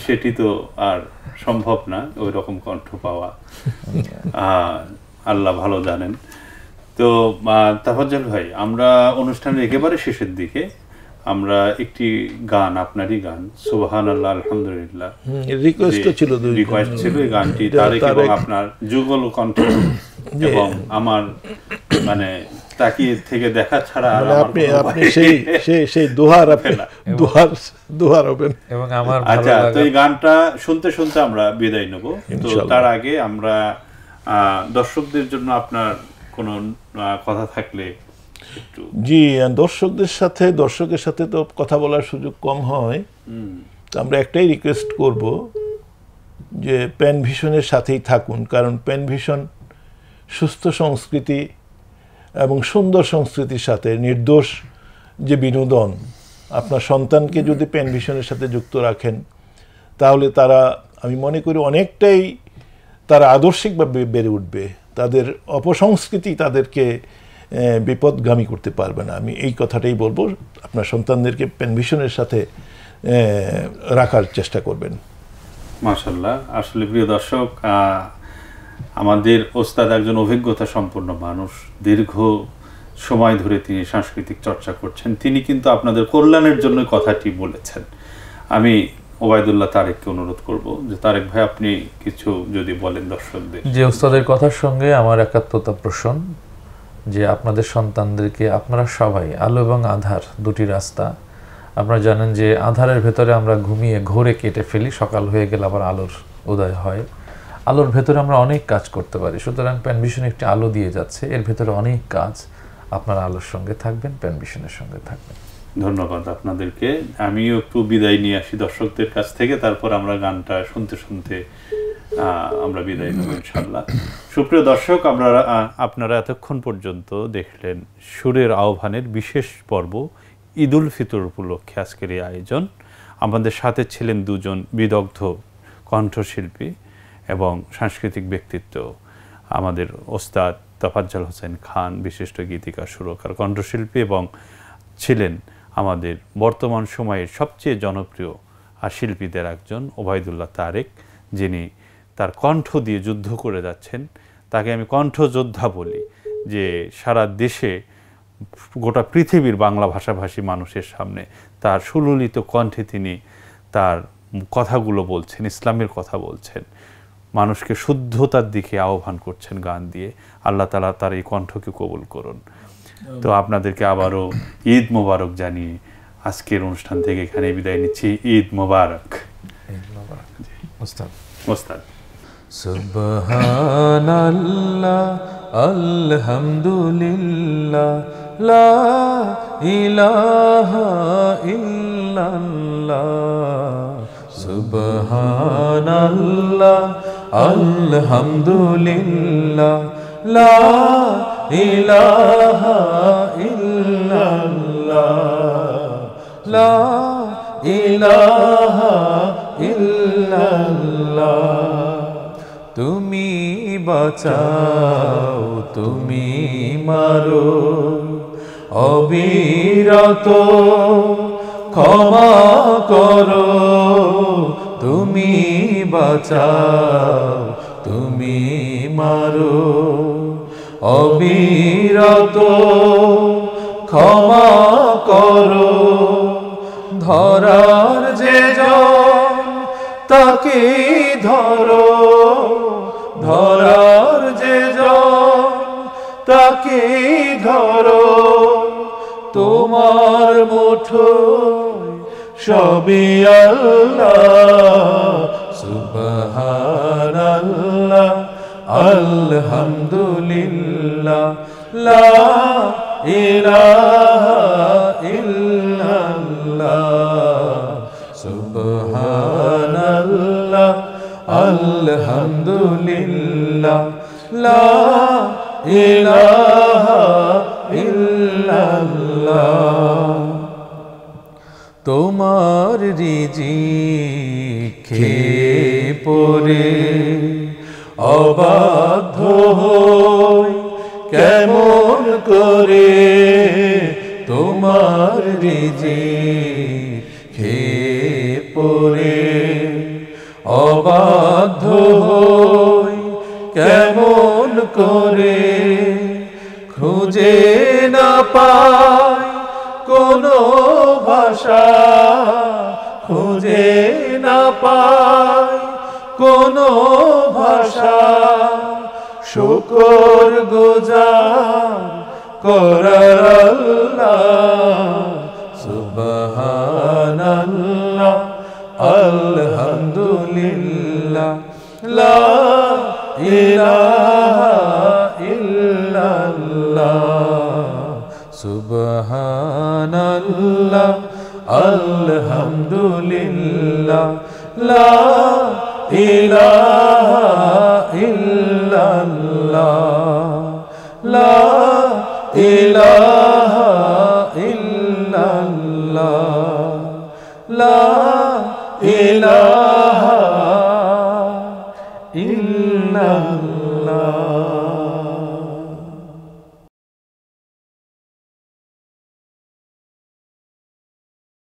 সেটি তো আর সম্ভব না ওই রকম কণ্ঠ পাওয়া। আল্লাহ ভালো জানেন। তো তাফাজ্জল ভাই, আমরা অনুষ্ঠানের একেবারে শেষের দিকে আমরা একটি গান, আপনারই গান, সুবহানাল্লাহ আলহামদুলিল্লাহ, রিকোয়েস্ট ছিল, দুই রিকোয়েস্ট ছিল এই গানটি তারেক এবং আপনার যুগল কণ্ঠ এবং আমার মানে তাকিয়ে থেকে দেখা ছাড়া আর আপনি আপনি সেই সেই সেই দোহার আপনি দোহার দোহার হবেন এবং আমার ভালো লাগে। আচ্ছা, তো এই গানটা শুনতে শুনতে আমরা বিদায় নেব। তো তার আগে আমরা দর্শকদের জন্য আপনার কোনো কথা থাকলে। জি, দর্শকদের সাথে দর্শকের সাথে তো কথা বলার সুযোগ কম হয়, তো আমরা একটাই রিকোয়েস্ট করব যে প্যানভিশনের সাথেই থাকুন, কারণ প্যানভিশন সুস্থ সংস্কৃতি এবং সুন্দর সংস্কৃতির সাথে নির্দোষ যে বিনোদন, আপনার সন্তানকে যদি প্যানভিশনের সাথে যুক্ত রাখেন তাহলে তারা, আমি মনে করি অনেকটাই তারা আদর্শিকভাবে বেড়ে উঠবে, তাদের অপসংস্কৃতি তাদেরকে বিপদগামী করতে পারবে না। আমি এই কথাটাই বলবো, আপনার সন্তানদেরকে প্যানভিশনের সাথে রাখার চেষ্টা করবেন। মাশাআল্লাহ, আসলে প্রিয় দর্শক, আমাদের ওস্তাদ একজন অভিজ্ঞতা সম্পন্ন মানুষ, দীর্ঘ সময় ধরে তিনি সাংস্কৃতিক চর্চা করছেন, তিনি কিন্তু আপনাদের কল্যাণের জন্য কথাটি বলেছেন। আমি ওবাইদুল্লাহ তারেককে অনুরোধ করব যে তারেক ভাই, আপনি কিছু যদি বলেন দর্শকদের। যে ওস্তাদের কথার সঙ্গে আমার একাত্মতা পোষণ, যে আপনাদের সন্তানদেরকে আপনারা সবাই আলো এবং আধার দুটি রাস্তা, আপনারা জানেন যে আধারের ভেতরে আমরা ঘুমিয়ে ঘোরে কেটে ফেলি, সকাল হয়ে গেলে আবার আলোর উদয় হয়, আলোর ভেতরে আমরা অনেক কাজ করতে পারি। সুতরাং প্যানভিশন একটি আলো দিয়ে যাচ্ছে, এর ভেতরে অনেক কাজ, আপনারা আলোর সঙ্গে থাকবেন, প্যানভিশনের সঙ্গে থাকবেন। धन्यवाद आपनादेरके आमिও একটু বিদায় নিয়ে আসি দর্শকদের কাছ থেকে তারপর আমরা গানটা শুনতে শুনতে আমরা বিদায় নেব ইনশাআল্লাহ। সুপ্রিয় দর্শক আপনারা আপনারা এতক্ষণ পর্যন্ত দেখলেন সুরের আহ্বানের বিশেষ পর্ব ঈদুল ফিতর উপলক্ষে আজকের এই আয়োজন। আমাদের সাথে ছিলেন দুজন বিদগ্ধ কণ্ঠশিল্পী এবং সাংস্কৃতিক ব্যক্তিত্ব আমাদের ওস্তাদ তাফাজ্জল হোসেন খান বিশিষ্ট গীতিকার সুরকার কণ্ঠশিল্পী এবং ছিলেন আমাদের বর্তমান সময়ের সবচেয়ে জনপ্রিয় শিল্পীদের একজন ওবैदुल्लाह তারেক যিনি তার কণ্ঠ দিয়ে যুদ্ধ করে যাচ্ছেন। তাকে আমি কণ্ঠযোদ্ধা বলি যে সারা দেশে গোটা পৃথিবীর বাংলা ভাষাভাষী মানুষের সামনে তার সুললিত কণ্ঠে তিনি তার কথাগুলো বলছেন, ইসলামের কথা বলছেন, মানুষকে শুদ্ধতার দিকে আহ্বান করছেন গান দিয়ে। আল্লাহ তাআলা তার এই কণ্ঠকে কবুল করুন। তো আপনাদেরকে আবারও ঈদ মোবারক জানিয়ে আজকের অনুষ্ঠান থেকে এখানে বিদায় নিচ্ছি। ঈদ মোবারক। ওস্তাদ ওস্তাদ সুবহানাল্লাহ আলহামদুলিল্লাহ লা ইলাহা ইল্লাল্লাহ সুবহানাল্লাহ আলহামদুলিল্লাহ লা ইলাহা ইল্লাল্লাহ লা ইলাহা ইল্লাল্লাহ তুমি বাঁচাও তুমি মারো অবিরত ক্ষমা করো তুমি বাঁচাও তুমি মারো অবিরত ক্ষমা করো ধরার যে জন তাকে ধরো ধরার যে জন তাকে ধরো তোমার মুঠোয় সবই আল্লাহ সুবহানাল্লাহ আলহামদুলিল্লাহ লা ইলাহা ইল্লাল্লাহ সুবহানাল্লাহ আলহামদুলিল্লাহ লা ইলাহা ইল্লাল্লাহ তোমার রিজিক খেয়ে পড়ে অবাধ্য হই কেমন করে তোমার রিজিক খেয়ে পড়ে অবাধ্য হই কেমন করে খুঁজে না পাই কোনো ভাষা খুঁজে না পাই কোনো ভাষা শুকর গুজার করার আল্লাহ সুবহানাল্লাহ আলহামদুলিল্লাহ লা ইলাহা ইল্লাল্লাহ সুবহানাল্লাহ আলহামদুলিল্লাহ লা ইলাহা ইল্লাল্লাহ লা